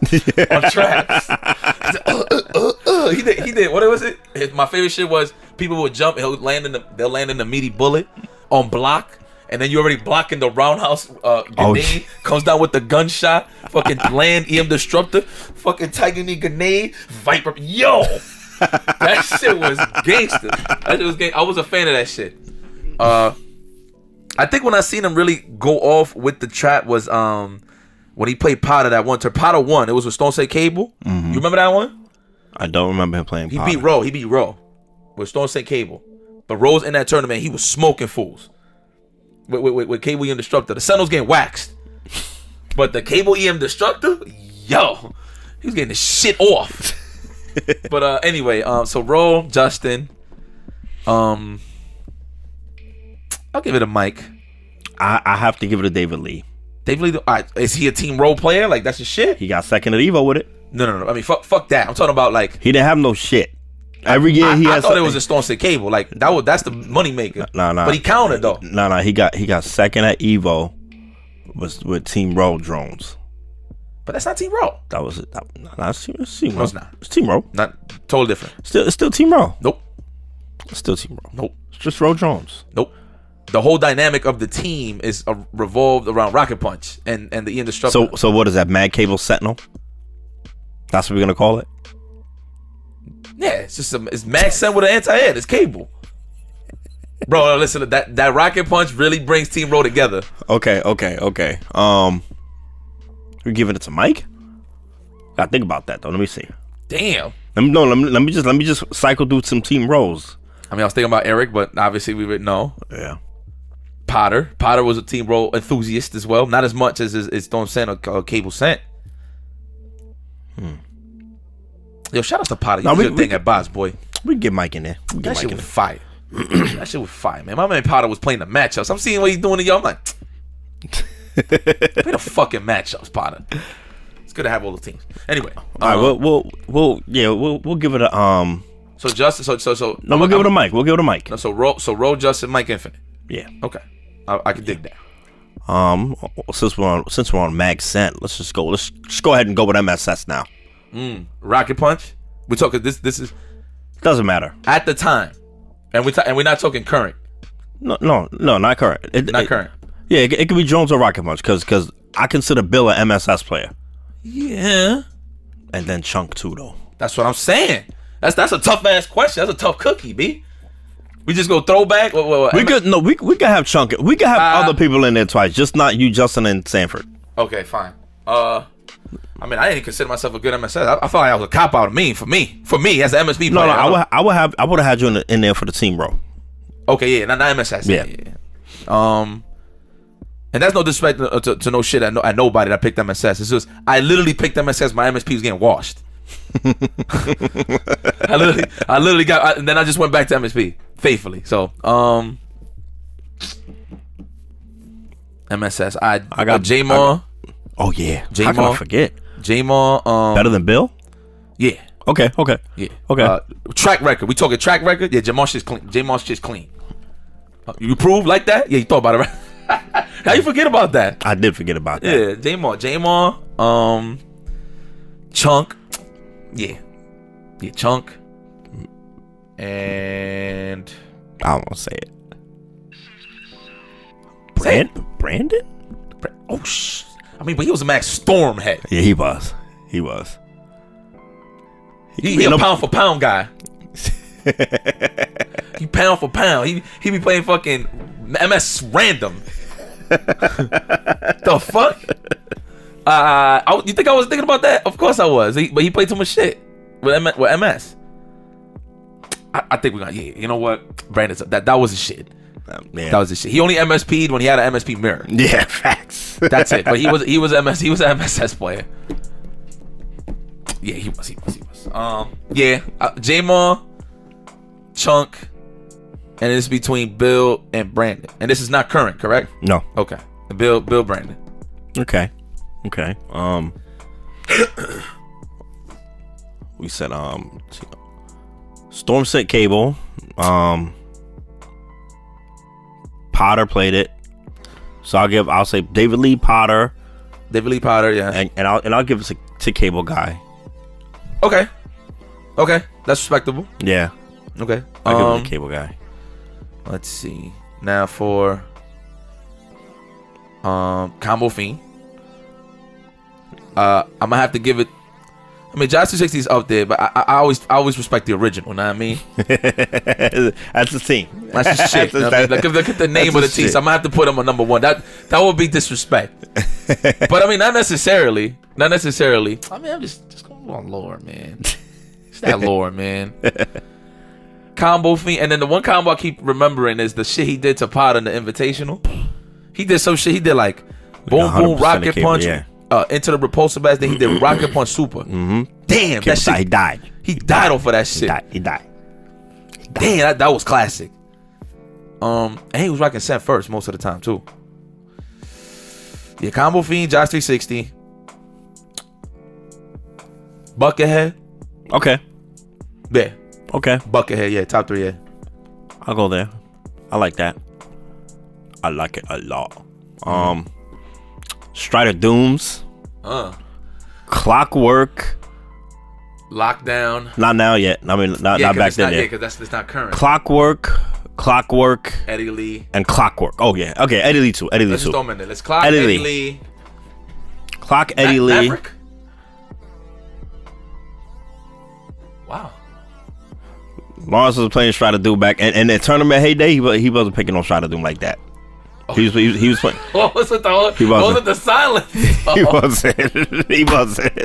on traps. He's like, uh, uh, uh, uh. He did, he did, what was it? His, my favorite shit was, people would jump and he'll land in the, they'll land in the meaty bullet on block, and then you're already blocking the roundhouse. Uh, grenade oh, comes down with the gunshot. Fucking land E M Destructor. Fucking Tiger Knee grenade. Viper. Yo, that shit was gangster. That shit was gang I was a fan of that shit. Uh, I think when I seen him really go off with the trap was um when he played Potter that one turn. Potter won. It was with Stone State Cable. Mm-hmm. You remember that one? I don't remember him playing. He Potter. beat Ro. He beat Ro. With Storm Saint Cable, but Rose in that tournament, he was smoking fools. With, with, with Cable E M Destructor, the Sentinels getting waxed, but the Cable E M Destructor, yo, he was getting the shit off. But uh, anyway, um, so Ro, Justin, um, I'll give it a Mike. I, I have to give it a David Lee. David Lee, all right, is he a team role player? Like that's his shit. He got second at Evo with it. No, no, no. I mean, fuck, fuck that. I'm talking about like he didn't have no shit. Every year he I, I has. I thought something. It was a Storm State Cable. Like that was that's the money maker. Nah, nah. But he counted though. Nah, nah. He got he got second at Evo, was with Team Row drones. But that's not Team Row. That was it. That, nah, nah, it's, it's Team Row. No, it's not. It's Team Row. Not totally different. Still, it's still Team Row. Nope. It's still Team Row. Nope. It's just Row drones. Nope. The whole dynamic of the team is uh, revolved around Rocket Punch and and the Indestructor. So so what is that? Mad Cable Sentinel. That's what we're gonna call it. Yeah, it's just a, it's Max Sen with an anti-air. It's Cable. Bro, listen, that that rocket punch really brings Team Row together. Okay, okay, okay. Um, we're giving it to Mike. Gotta think about that though. Let me see. Damn. Let me no. Let me, let me just let me just cycle through some team roles. I mean, I was thinking about Eric, but obviously we would know. Yeah. Potter. Potter was a team role enthusiast as well. Not as much as as Stone Sent or uh, Cable Sent. Hmm. Yo, shout out to Potter. You did your thing at Boss Boy. We get Mike in there. We get that Mike shit in was there. Fire. That shit was fire, man. My man Potter was playing the matchups. I'm seeing what he's doing to y'all. I'm like, play the fucking matchups, Potter. It's good to have all the teams. Anyway, all um, right, we'll, we'll we'll yeah we'll we'll give it a um. So Justin, so so so no, we'll I'm, give it a Mike. We'll give it a Mike. No, so roll, so roll Justin, Mike Infinite. Yeah. Okay, I, I can dig yeah. that. Um, since we're on since we're on Mag Scent, let's just go. Let's just go ahead and go with M S S now. Mm, rocket punch. We're talking this. This is doesn't matter at the time, and we and we're not talking current. No, no, no, not current. It, not it, current. Yeah, it, it could be Jones or rocket punch because because I consider Bill an M S S player. Yeah. And then Chunk too though. That's what I'm saying. That's that's a tough ass question. That's a tough cookie, B. We just go throwback. What, what, what, we could no. We we could have Chunk. We could have uh, other people in there twice. Just not you, Justin, and Sanford. Okay, fine. Uh, I mean, I didn't even consider myself a good M S S. I, I felt like I was a cop out of me for me for me as an M S B player. No, no, I would I would have I would have had you in, the, in there for the team, bro. Okay, yeah, not, not M S S. Yeah. yeah, yeah. Um. And that's no disrespect to, to, to no shit at, no, at nobody that picked M S S. It's just, I literally picked M S S. My M S P was getting washed. I literally, I literally got, I, and then I just went back to M S P faithfully. So, um, M S S. I, I got uh, J-Maw. Oh, yeah. J-Maw. How can I forget? J-Maw. Um, Better than Bill? Yeah. Okay, okay. Yeah. Okay. Uh, track record. We talking track record? Yeah, J-Maw's shit's clean. J-Maw's shit's clean. Uh, you prove like that? Yeah, you thought about it, right? How you forget about that? I did forget about that. Yeah, J-Maw, J-Maw, um, Chunk, yeah, yeah, Chunk, and I don't want to say it. Brand say it. Brandon? Oh sh! I mean, but he was a Max Storm head. Yeah, he was. He was. He, he, he a pound for pound guy. He pound for pound. He he be playing fucking M S random. The fuck? Uh, I, you think I was thinking about that? Of course I was. He, but he played too much shit with M S. I, I think we're gonna. Yeah, you know what, Brandon? That that was his shit. Oh, that was his shit. He only M S P'd when he had an M S P mirror. Yeah, facts. That's it. But he was he was M S. He was an M S S player. Yeah, he was. He was. He was. Um. Yeah. Uh, J-Maw, Chunk. And it's between Bill and Brandon. And this is not current, correct? No. Okay. Bill, Bill, Brandon. Okay. Okay. Um. We said um. Storm sent Cable. Um. Potter played it. So I'll give. I'll say David Lee Potter. David Lee Potter, yeah. And, and I'll and I'll give it to, to Cable Guy. Okay. Okay, that's respectable. Yeah. Okay. I'll um, give it to Cable Guy. Let's see. Now for um, Combo Fiend. Uh, I'm gonna have to give it. I mean, Josh two sixty is up there, but I, I always, I always respect the original. You know what I mean? That's the team. That's the shit. That's you know that, I mean? Look, look at the name of the team. Shit. So I'm gonna have to put him on number one. That that would be disrespect. But I mean, not necessarily. Not necessarily. I mean, I'm just just going on lower, man. It's that lower, man. Combo Fiend, and then the one combo I keep remembering is the shit he did to Potter in the Invitational. He did some shit. He did like boom, boom, rocket cable, punch yeah. uh, into the repulsor blast. Then he did rocket punch super. Mm-hmm. Damn, that shit. He died. He, he died, died off of that shit. He died. He died. He died. Damn, that, that was classic. Um, and he was rocking Sent first most of the time too. Yeah, Combo Fiend, Josh three sixty, Buckethead. Okay. There. Okay. Buckethead, yeah, top three, yeah. I'll go there. I like that. I like it a lot. Um Strider Dooms. Uh. Clockwork. Lockdown. Not now yet. I mean not, yeah, not back then. Not, yeah, because that's it's not current. Clockwork. Clockwork. Eddie Lee. And Clockwork. Oh yeah. Okay, Eddie Lee too. Eddie Lee. Let's too. Just throw in there. Let's clock Eddie, Eddie Lee. Lee. Clock Eddie Ma Lee. Maverick? Wow. Lawrence was playing Try to Do back, and, and at tournament heyday, he, was, he wasn't picking on Try to Do like that. Oh. He was he was, he was playing. What was it? The, he wasn't. What was it, the silence? Oh. He wasn't. He wasn't.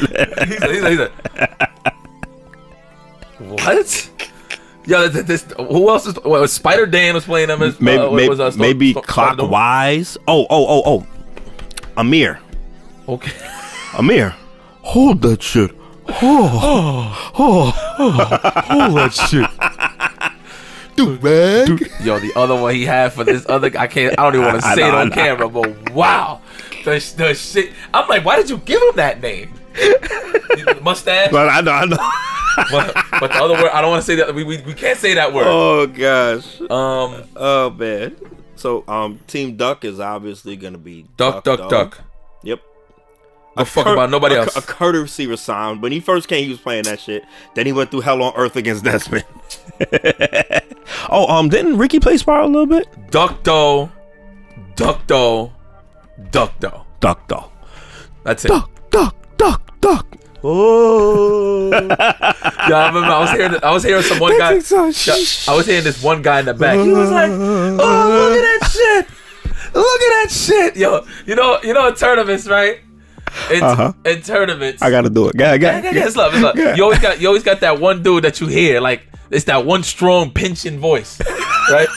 he said, he said, he said. What? Yeah, this, this, who else is? What, was Spider Dan was playing him as maybe, uh, maybe, was, uh, Storm, maybe Storm, clockwise. Oh, oh, oh, oh, Amir. Okay, Amir, hold that shit. Oh, oh, oh, hold that shit. Dude, man. Yo, the other one he had for this other, I can't. I don't even want to say I, it I, on I, camera, I, but wow, the the shit. I'm like, why did you give him that name? Mustache. But I know, I know. But, but the other word, I don't want to say that. We, we we can't say that word. Oh gosh. Um. Oh man. So um, Team Duck is obviously gonna be Duck, Duck, Duck. Duck. Yep. The fuck about nobody a, else. A courtesy resign. When he first came, he was playing that shit. Then he went through hell on earth against Desmond. oh um, didn't Ricky play Spyro a little bit? Duck, though. Duck, though. Duck, though. Duck, though. That's it. Duck, Duck, Duck, Duck. Oh, yeah! I remember I was hearing, I was hearing some one guy. I was hearing this one guy in the back. He was like, "Oh, look at that shit! Look at that shit, yo! You know, you know, in tournaments, right? In, uh -huh. in tournaments, I gotta do it. Yeah, yeah, yeah. It's love, it's love. You always got, you always got that one dude that you hear, like it's that one strong pinching voice, right?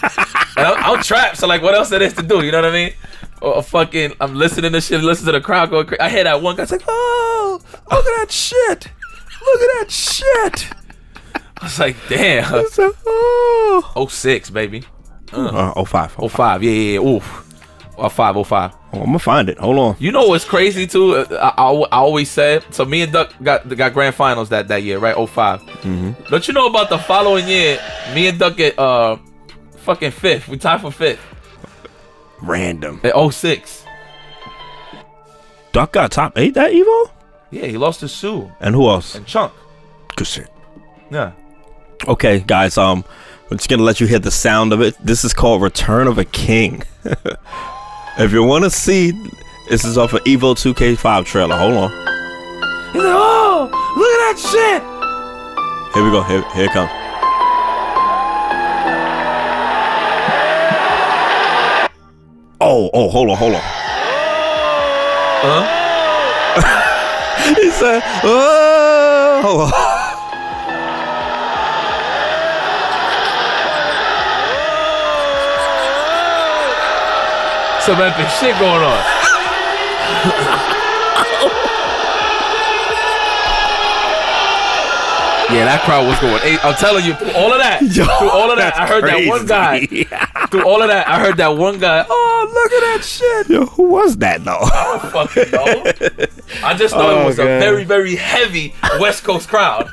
And I'm, I'm trapped, so like, what else there is to do? You know what I mean? Or a fucking, I'm listening to shit, listen to the crowd going crazy. I hear that one guy's like, oh, look at that shit. Look at that shit. I was like, damn. Was like, oh. oh six, baby. Uh, uh, oh five. oh five, yeah, yeah, yeah. Oof. oh five, oh five. Oh, I'm going to find it. Hold on. You know what's crazy, too? I, I, I always said, so me and Duck got got grand finals that, that year, right? oh five. Mm-hmm. Don't you know about the following year, me and Duck get uh, fucking fifth. We tied for fifth. Random. At oh six. Duck got top eight that Evo? Yeah, he lost to Sue. And who else? And Chunk. Good shit. Yeah. Okay, guys, um, I'm just going to let you hear the sound of it. This is called Return of a King. If you want to see, this is off an Evo two K five trailer. Hold on. He's like, oh, look at that shit. Here we go. Here, here it comes. Oh, oh, hold on, hold on. Huh? He said, oh, hold on. Some epic shit going on. Yeah, that crowd was going. Hey, I'm telling you, through all of that, yo, through all of that, I heard crazy. That one guy. Through all of that, I heard that one guy. Oh, look at that shit! Yo, who was that though? I don't fucking know. I just know oh, it was God. a very, very heavy West Coast crowd.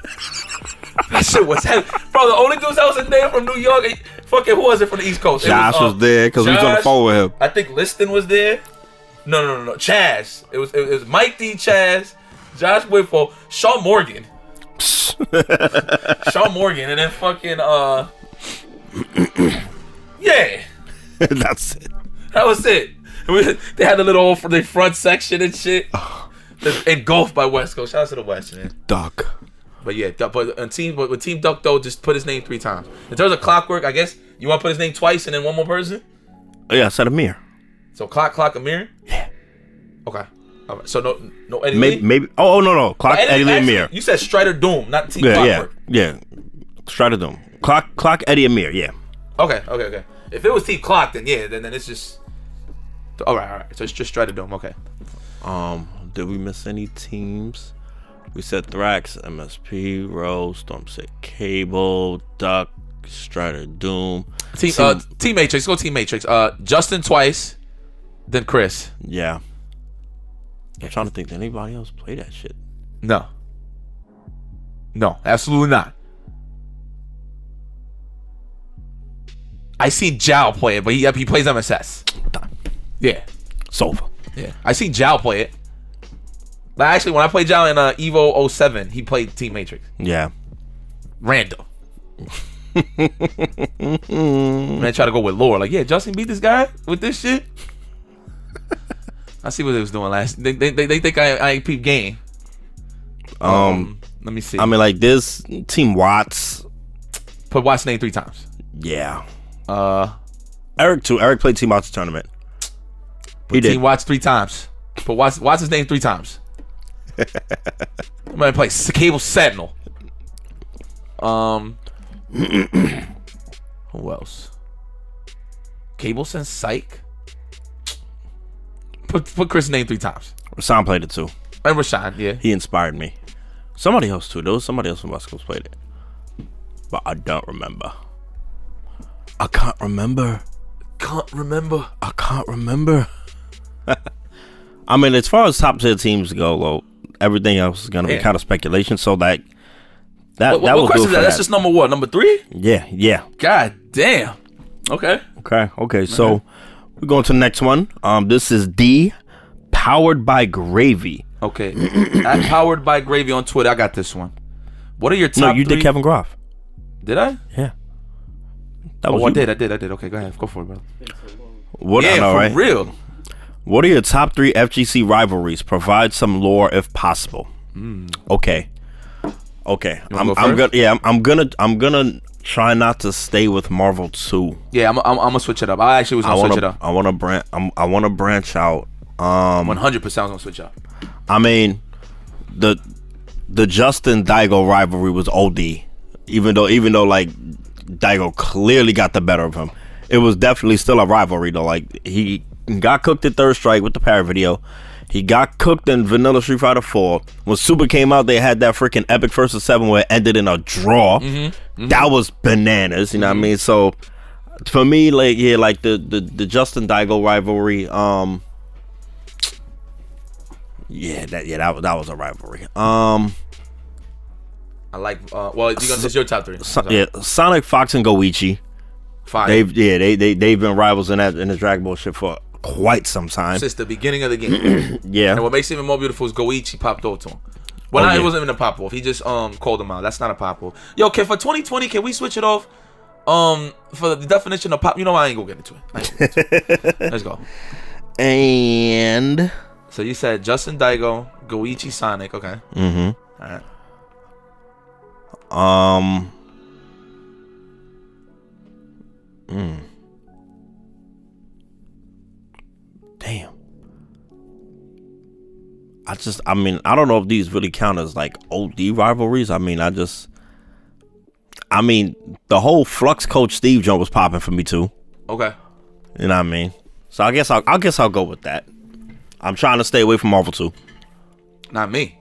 That shit was heavy, bro. The only dudes that was in there from New York, fucking who was it from the East Coast? Josh was, um, was there because we was on the phone with him. I think Liston was there. No, no, no, no. Chaz. It was, it was Mike D. Chaz, Josh Whitford, Shawn Morgan, Shawn Morgan, and then fucking uh. Yeah, that's it. That was it. They had a little for the front section and shit. Oh. Engulfed by West Coast. Shout out to the West, man. Duck. But yeah, but on team, but with Team Duck though, just put his name three times. In terms of Clockwork, I guess you want to put his name twice and then one more person. Oh, yeah, I said Amir. So clock, clock, Amir. Yeah. Okay. All right. So no, no Eddie maybe, Lee? Maybe. Oh, no, no. Clock, Eddie, Eddie Lee, actually, Amir. You said Strider Doom, not Team yeah, Clockwork. Yeah, yeah. Strider Doom. Clock, clock, Eddie Amir. Yeah. Okay, okay, okay. If it was Team Clock, then yeah, then then it's just all right, all right. So it's just Strider Dome. Okay. Um, did we miss any teams? We said Thrax, M S P, Rose, Stormset, Cable, Duck, Strider Doom. Team, team uh, Team Matrix. Go Team Matrix. Uh, Justin twice, then Chris. Yeah. I'm trying to think. Did anybody else play that shit? No. No, absolutely not. I seen Zhao play it, but he he plays M S S. Yeah, it's over. Yeah, I seen Zhao play it. Like, actually, when I played Zhao in uh, Evo oh seven, he played Team Matrix. Yeah, random. Man, try to go with lore. Like, yeah, Justin beat this guy with this shit. I see what they was doing last. They they they, they think I I ain't peep game. Um, um, let me see. I mean, like this Team Watts. Put Watts name three times. Yeah. Uh, Eric too. Eric played Team Watts tournament. Put he Team did. Watts three times. Put Watts Watts' name three times. I'm gonna play Cable Sentinel. Um, who else? Cable Sentinel, Psych. Put put Chris' name three times. Rashawn played it too. And Rashawn, yeah, he inspired me. Somebody else too. There was somebody else from West Coast played it, but I don't remember. I can't remember. Can't remember. I can't remember. I mean, as far as top tier teams go, though, everything else is gonna yeah. be kind of speculation. So like that. What, what, that what was question is that? That's that. Just number one, number three. Yeah, yeah. God damn. Okay. Okay. Okay. So okay. we're going to the next one. Um, this is D, powered by gravy. Okay. At Powered by Gravy on Twitter. I got this one. What are your top? No, you three? Did Kevin Groff. Did I? Yeah. That oh, was I you. did. I did. I did. Okay, go ahead. Go for it, bro. What? Yeah, I know, for right? real. What are your top three F G C rivalries? Provide some lore if possible. Mm. Okay. Okay. I'm, go I'm gonna. Yeah. I'm, I'm gonna. I'm gonna try not to stay with Marvel two. Yeah. I'm. I'm, I'm gonna switch it up. I actually was gonna I wanna, switch it up. I wanna branch. I'm, I wanna branch out. Um. one hundred percent. I was gonna switch up. I mean, the the Justin Daigo rivalry was O D. Even though, even though like Daigo clearly got the better of him, it was definitely still a rivalry though. Like he. Got cooked at Third Strike with the parrot video. He got cooked in Vanilla Street Fighter four. When Super came out, they had that freaking epic first of seven where it ended in a draw. Mm-hmm, mm-hmm. That was bananas. You know mm-hmm. what I mean? So for me, like yeah, like the the, the Justin Daigo rivalry. Um, yeah, that yeah that that was a rivalry. Um, I like. Uh, well, you gonna so, this your top three? So, yeah, Sonic Fox and Goichi. Fire. They've yeah they they they've been rivals in that in the Dragon Ball shit for quite some time, since the beginning of the game. Yeah, and what makes it even more beautiful is Goichi popped off to him. Well, oh, not, yeah. it wasn't even a pop off. He just um called him out. That's not a pop off. Yo, can for twenty twenty, can we switch it off? Um, for the definition of pop, you know, I ain't gonna get into it. I ain't gonna get into it. Let's go. And so you said Justin Daigo, Goichi, Sonic. Okay. Mm-hmm. All right. Um. Mm. Damn. I just, I mean, I don't know if these really count as like O D rivalries. I mean, I just, I mean, the whole Flux Coach Steve joint was popping for me too. Okay. You know what I mean? So I guess I'll, I guess I'll go with that. I'm trying to stay away from Marvel two. Not me.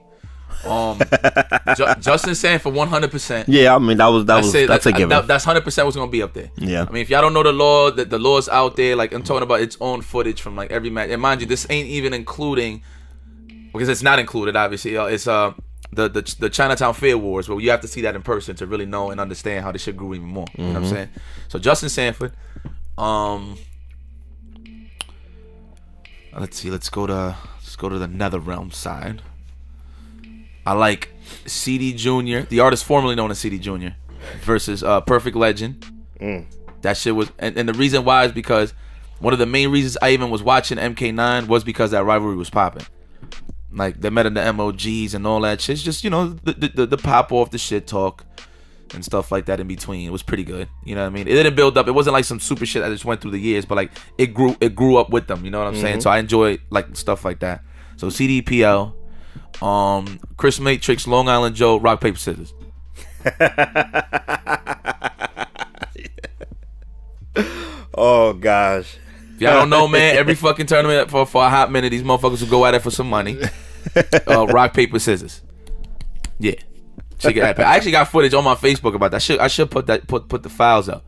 Um, Ju Justin Sanford, one hundred percent. Yeah, I mean that was that I was say, that's like, a given. That, that's one hundred percent was gonna be up there. Yeah, I mean if y'all don't know the law, that the law's out there. Like I'm talking about its own footage from like every match. And mind you, this ain't even including, because it's not included obviously. Uh, it's uh the, the the Chinatown Fair Wars, where you have to see that in person to really know and understand how this shit grew even more. Mm-hmm. You know what I'm saying? So Justin Sanford, um, let's see, let's go to let's go to the Nether Realm side. I like C D Junior, the artist formerly known as C D Junior, versus uh, Perfect Legend. Mm. That shit was, and, and the reason why is because one of the main reasons I even was watching M K nine was because that rivalry was popping. Like they met in the M O Gs and all that shit. It's just, you know, the the, the pop off, the shit talk, and stuff like that in between. It was pretty good. You know what I mean? It didn't build up. It wasn't like some super shit that just went through the years, but like it grew, it grew up with them. You know what I'm mm-hmm. saying? So I enjoy like stuff like that. So C D P L. Um, Chris Matrix, Long Island Joe, rock paper scissors. Oh gosh! If y'all don't know, man, every fucking tournament for for a hot minute, these motherfuckers will go at it for some money. Uh, rock paper scissors. Yeah, I actually got footage on my Facebook about that. I should I should put that put put the files up.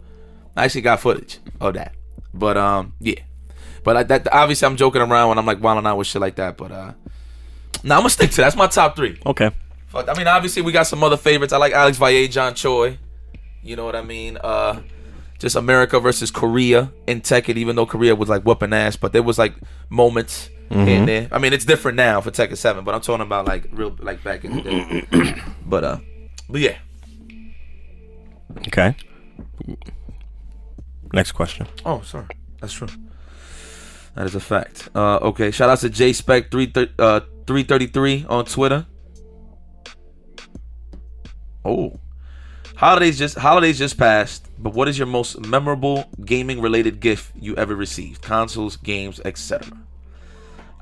I actually got footage of that. But um, yeah, but I, that obviously I'm joking around when I'm like wilding out with shit like that. But uh. Nah, I'm gonna stick to that. That's my top three. Okay. Fuck. I mean, obviously we got some other favorites. I like Alex Valle, John Choi. You know what I mean? Uh, just America versus Korea in Tekken. Even though Korea was like whooping ass, but there was like moments mm-hmm. in there. I mean, it's different now for Tekken Seven, but I'm talking about like real, like back in the day. But uh, but yeah. Okay. Next question. Oh, sorry. That's true. That is a fact. Uh, okay. Shout out to J Spec three thirty. Uh, three thirty-three on Twitter. Oh, Holidays just holidays just passed, but what is your most memorable gaming related gift you ever received? Consoles, games, et cetera.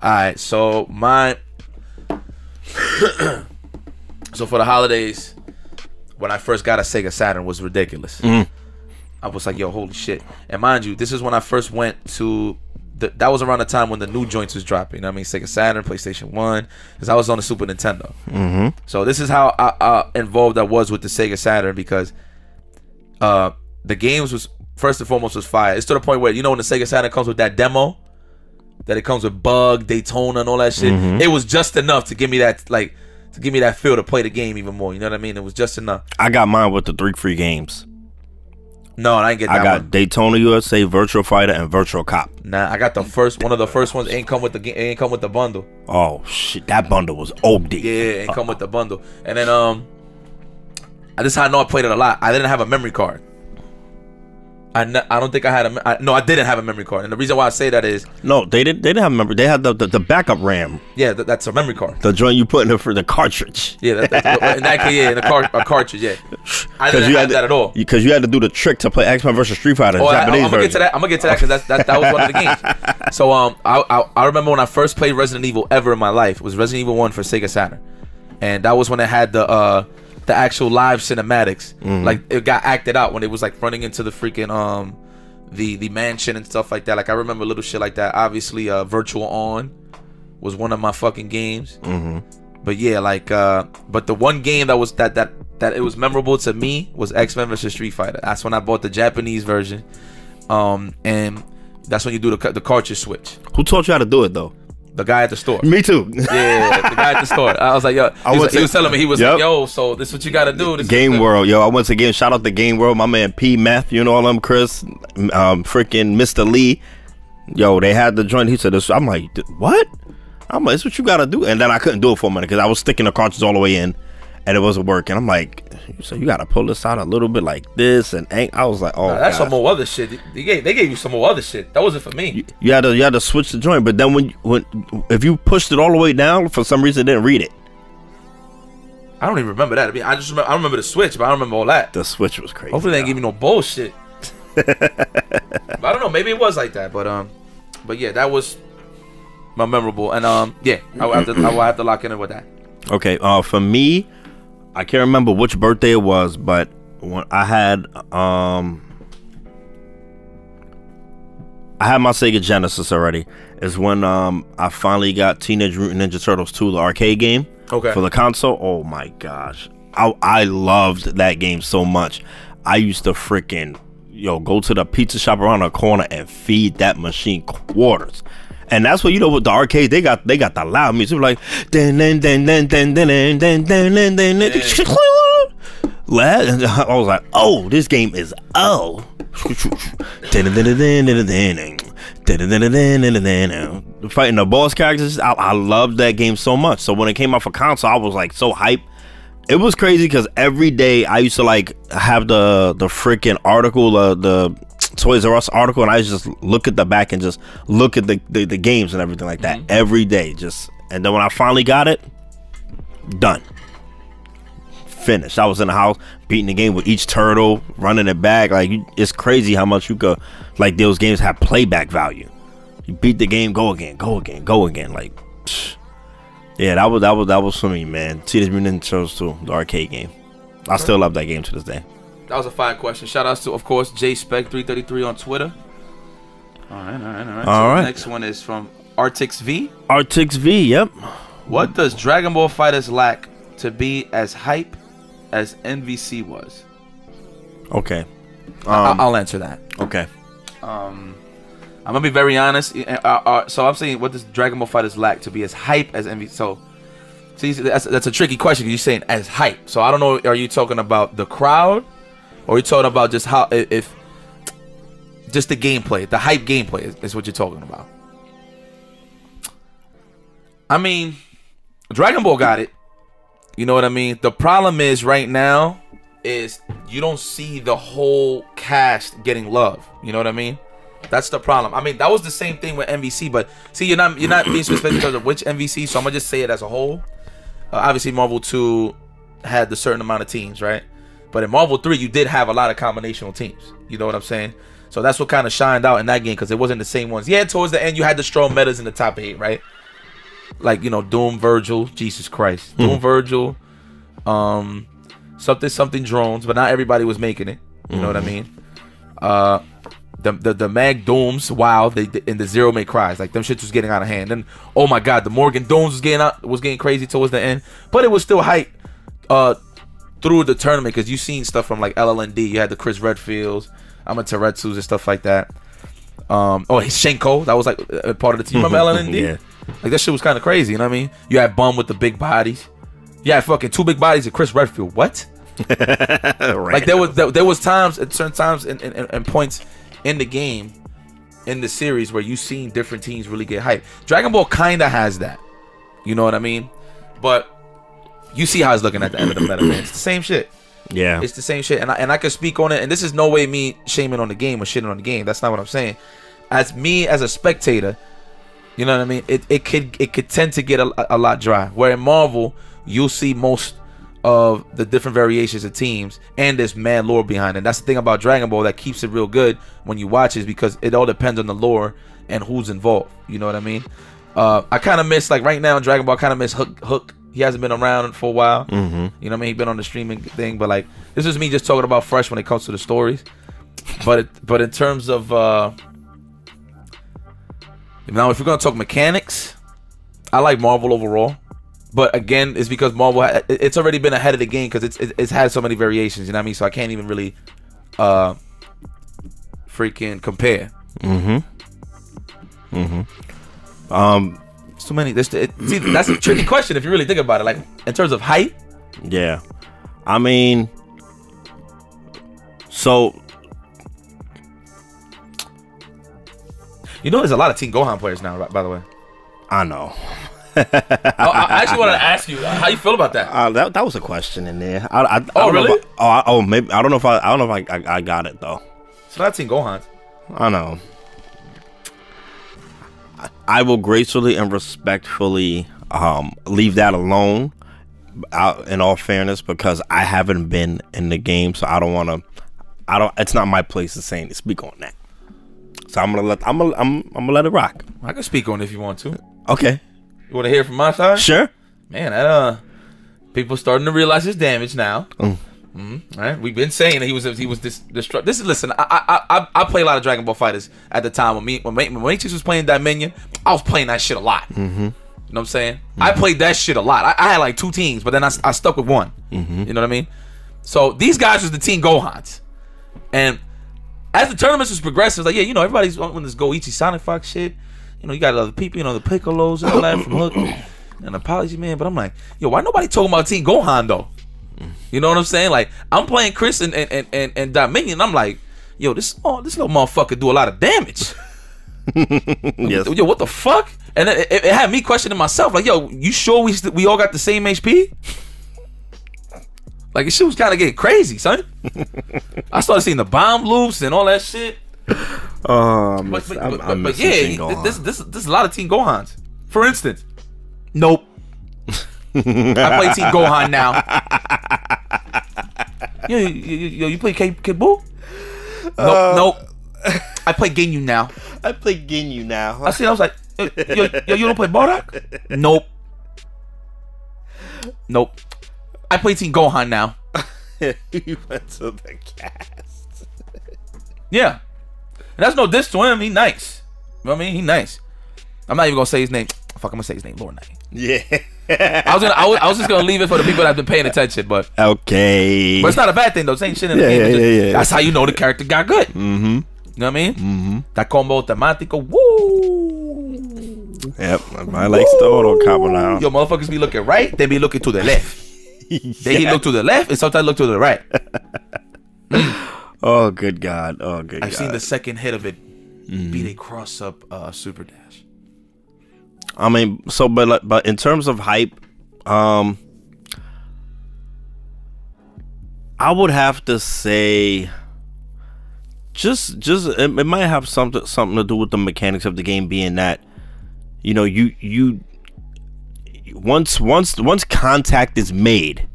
Alright, so my so for the holidays, when I first got a Sega Saturn was ridiculous. Mm-hmm. I was like, yo, holy shit. And mind you, this is when I first went to the, that was around the time when the new joints was dropping. You know what I mean? Sega Saturn, PlayStation one, because I was on the Super Nintendo. Mm-hmm. So this is how I, I involved I was with the Sega Saturn, because uh, the games was, first and foremost, was fire. It's to the point where, you know, when the Sega Saturn comes with that demo, that it comes with Bug, Daytona, and all that shit, mm-hmm. it was just enough to give me that, like, to give me that feel to play the game even more. You know what I mean? It was just enough. I got mine with the three free games. No, I didn't get that I got one. Daytona U S A, Virtual Fighter, and Virtual Cop. Nah, I got the first one of the first ones. Ain't come with the ain't come with the bundle. Oh shit, that bundle was O D. Yeah, ain't uh -oh. come with the bundle. And then um, I just I know I played it a lot. I didn't have a memory card. I I don't think I had a I, no. I didn't have a memory card, and the reason why I say that is no, they didn't. They didn't have a memory. They had the the, the backup RAM. Yeah, th that's a memory card. The joint you put in there for the cartridge. Yeah, that, that, in that case, yeah, in the car, a cartridge. Yeah, I didn't you have had to, that at all because you had to do the trick to play X-Men versus Street Fighter. Oh, Japanese I, I'm gonna version. get to that. I'm gonna get to that because that that was one of the games. So um, I, I I remember when I first played Resident Evil ever in my life. It was Resident Evil one for Sega Saturn, and that was when it had the uh. the actual live cinematics. Mm. Like it got acted out when it was like running into the freaking um the the mansion and stuff like that. Like I remember little shit like that. Obviously uh Virtual On was one of my fucking games. Mm-hmm. But yeah, like uh but the one game that was that that that it was memorable to me was X-Men versus Street Fighter. That's when I bought the Japanese version, um and that's when you do the, the cartridge switch. Who taught you how to do it though? The guy at the store. Me too. Yeah, the guy at the store. I was like, yo, I was like, to, he was telling me, he was yep. like, yo, so this is what you got to do. This Game is World, yo. I once again, shout out to Game World. My man P. Meth, you know all them, Chris, um, freaking Mister Lee. Yo, they had the joint. He said, this. I'm like, what? I'm like, it's what you got to do. And then I couldn't do it for a minute because I was sticking the cartridges all the way in and it wasn't working. I'm like, so you got to pull this out a little bit like this. And I was like, oh, nah, that's God. some more other shit. They gave, they gave you some more other shit. That wasn't for me. You, you had to you had to switch the joint. But then when when if you pushed it all the way down, for some reason, it didn't read it. I don't even remember that. I mean, I just remember, I remember the switch, but I don't remember all that. The switch was crazy. Hopefully, they didn't give me no bullshit. But I don't know. Maybe it was like that. But um, but yeah, that was my memorable. And um, yeah, I will have to, I will have to lock in with that. Okay. Uh, for me, I can't remember which birthday it was, but when I had um I had my Sega Genesis already. Is when um I finally got Teenage Mutant Ninja Turtles two, the arcade game. Okay. For the console. Oh my gosh. I I loved that game so much. I used to freaking yo go to the pizza shop around the corner and feed that machine quarters. And that's what, you know, with the arcade, they got they got the loud music like then then then then then then then then then I was like, oh, this game is oh fighting the boss characters. I, I loved that game so much. So when it came out for console, I was like so hyped. It was crazy because every day I used to like have the the freaking article, uh, the Toys R Us article, and I just look at the back and just look at the the, the games and everything like that. Mm-hmm. Every day, just and then when I finally got it, done, finished. I was in the house beating the game with each turtle, running it back. Like you, it's crazy how much you could. Like those games have playback value. You beat the game, go again, go again, go again. Like, psh. Yeah, that was that was that was for me, man. Teenage Mutant Ninja Turtles two, the arcade game. I still love that game to this day. That was a fine question. Shout outs to, of course, J Spec three thirty-three on Twitter. All right, all right, all right. All so right. The next one is from Artix V. Artix V, yep. What does Dragon Ball Fighters lack to be as hype as N V C was? Okay. Um, I I'll answer that. Okay. Um, I'm going to be very honest. Uh, uh, so I'm saying, what does Dragon Ball Fighters lack to be as hype as N V C? So, see, that's, that's a tricky question. You're saying as hype. So I don't know. Are you talking about the crowd? Or you're talking about just how, if, just the gameplay, the hype gameplay is, is what you're talking about. I mean, Dragon Ball got it. You know what I mean? The problem is right now is you don't see the whole cast getting love. You know what I mean? That's the problem. I mean, that was the same thing with M V C, but see, you're not you're not being specific because of which M V C, so I'm going to just say it as a whole. Uh, obviously, Marvel two had a certain amount of teams, right? But in Marvel three, you did have a lot of combinational teams. You know what I'm saying? So that's what kind of shined out in that game, because it wasn't the same ones. Yeah, towards the end, you had the strong metas in the top eight, right? Like, you know, Doom, Virgil, Jesus Christ. Mm. Doom, Virgil, um, something, something drones, but not everybody was making it. You mm. know what I mean? Uh, the, the, the Mag Dooms, wow, they, and the Zero May Cries. Like, them shits was getting out of hand. And, oh my God, the Morgan Dooms was getting, out, was getting crazy towards the end. But it was still hype. Uh, through the tournament, because you've seen stuff from like L L N D. You had the Chris Redfields, Amaterasu and stuff like that. Um, oh, Shenko, that was like a part of the team. Remember L L N D? Yeah. Like that shit was kind of crazy. You know what I mean? You had Bum with the big bodies. You had fucking two big bodies and Chris Redfield. What? Like there was there, there was times at certain times and, and, and points in the game, in the series, where you've seen different teams really get hyped. Dragon Ball kind of has that. You know what I mean? But you see how it's looking at the end of the meta, man. It's the same shit. Yeah. It's the same shit. And I, and I can speak on it. And this is no way me shaming on the game or shitting on the game. That's not what I'm saying. As me, as a spectator, you know what I mean? It, it, could, it could tend to get a, a lot dry. Where in Marvel, you'll see most of the different variations of teams. And there's mad lore behind it. That's the thing about Dragon Ball that keeps it real good when you watch it. Because it all depends on the lore and who's involved. You know what I mean? Uh, I kind of miss, like right now in Dragon Ball, I kind of miss Hook. Hook. He hasn't been around for a while. Mm-hmm. You know what I mean? He's been on the streaming thing, but like this is me just talking about fresh when it comes to the stories. But it, but in terms of uh, now, if we're gonna talk mechanics, I like Marvel overall. But again, it's because Marvel ha it's already been ahead of the game because it's it's had so many variations. You know what I mean? So I can't even really uh, freaking compare. Mm-hmm. Mm-hmm. Um. Too many. There's, it, see, that's a tricky question if you really think about it. Like in terms of hype. Yeah, I mean, so you know, there's a lot of Team Gohan players now. By the way, I know. I, I actually wanted to ask you how you feel about that. Uh, that that was a question in there. I, I, I oh don't really? Know if I, oh, I, oh maybe I don't know if I I don't know if I I, I got it though. It's not Team Gohan. I know. I will gracefully and respectfully um, leave that alone, uh, in all fairness, because I haven't been in the game, so I don't want to. I don't. It's not my place to say to speak on that. So I'm gonna let. I'm gonna. I'm, I'm gonna let it rock. I can speak on it if you want to. Okay. You want to hear from my side? Sure. Man, that uh, people starting to realize his damage now. Mm. Mm-hmm. All right, we've been saying that he was he was this destruct. This is listen. I I I I play a lot of Dragon Ball Fighters at the time when me when when Matrix was playing Dominion. I was playing that shit a lot. Mm-hmm. You know what I'm saying? Mm-hmm. I played that shit a lot. I, I had like two teams, but then I, I stuck with one. Mm-hmm. You know what I mean? So these guys was the Team Gohans, and as the tournaments was progressing, it was like yeah, you know everybody's on this Goichi Sonic Fox shit. You know you got other people, you know the Piccolos and all that from Hook. And apology, man, but I'm like yo, why nobody talking about Team Gohan though? You know what I'm saying? Like I'm playing Chris and and and and Dominion. I'm like, yo, this oh, this little motherfucker do a lot of damage. Yes. Yo, what the fuck? And it, it had me questioning myself. Like, yo, you sure we we all got the same H P? Like, shit was kind of getting crazy, son. I started seeing the bomb loops and all that shit. Um, but, but, I'm, but, I'm but yeah, Team Gohan. This this this is a lot of Team Gohans. For instance, nope. I play Team Gohan now. Yo, you, you, you play K Kid Buu? Nope, uh, nope. I play Ginyu now. I play Ginyu now. I see. I was like, yo, yo, yo you don't play Bardock? Nope. Nope. I play Team Gohan now. You went to the cast. Yeah, and that's no diss to him. He nice. You know what I mean? He nice. I'm not even gonna say his name. Fuck, I'm gonna say his name, Lord Knight. Yeah. I was gonna, I was, I was just gonna leave it for the people that have been paying attention, but okay. But it's not a bad thing though. This ain't shit in the yeah, game. Yeah, just, yeah, yeah. That's how you know the character got good. Mm-hmm. You know what I mean? Mm-hmm. That combo temático. Woo. Yep. My legs total combo now. Yo, motherfuckers be looking right, they be looking to the left. Yeah. They look to the left and sometimes look to the right. Oh good God. Oh good I've God. I've seen the second hit of it mm. beat a cross up uh, super dash. I mean, so but but in terms of hype, um, I would have to say, just just it, it might have something something to do with the mechanics of the game being that, you know, you you once once once contact is made,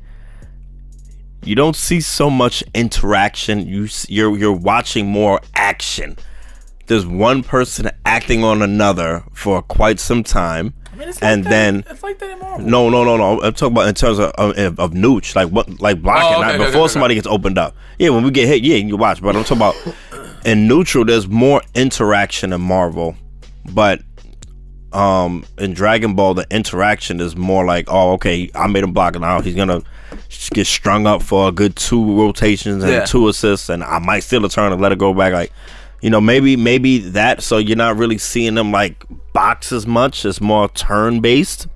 You don't see so much interaction. You you're you're watching more action. There's one person acting on another for quite some time. I mean, it's like and that, then it's like that in Marvel. No, no, no, no. I'm talking about in terms of of, of nooch, like what, like blocking, oh, okay, like okay, before okay, somebody okay. gets opened up. Yeah, when we get hit, yeah, you watch. But I'm talking about in neutral. There's more interaction in Marvel, but um, in Dragon Ball, the interaction is more like, oh, okay, I made him block, and now he's gonna get strung up for a good two rotations and yeah. two assists, and I might steal a turn and let it go back, like. You know, maybe maybe that, so you're not really seeing them like box as much. It's more turn based,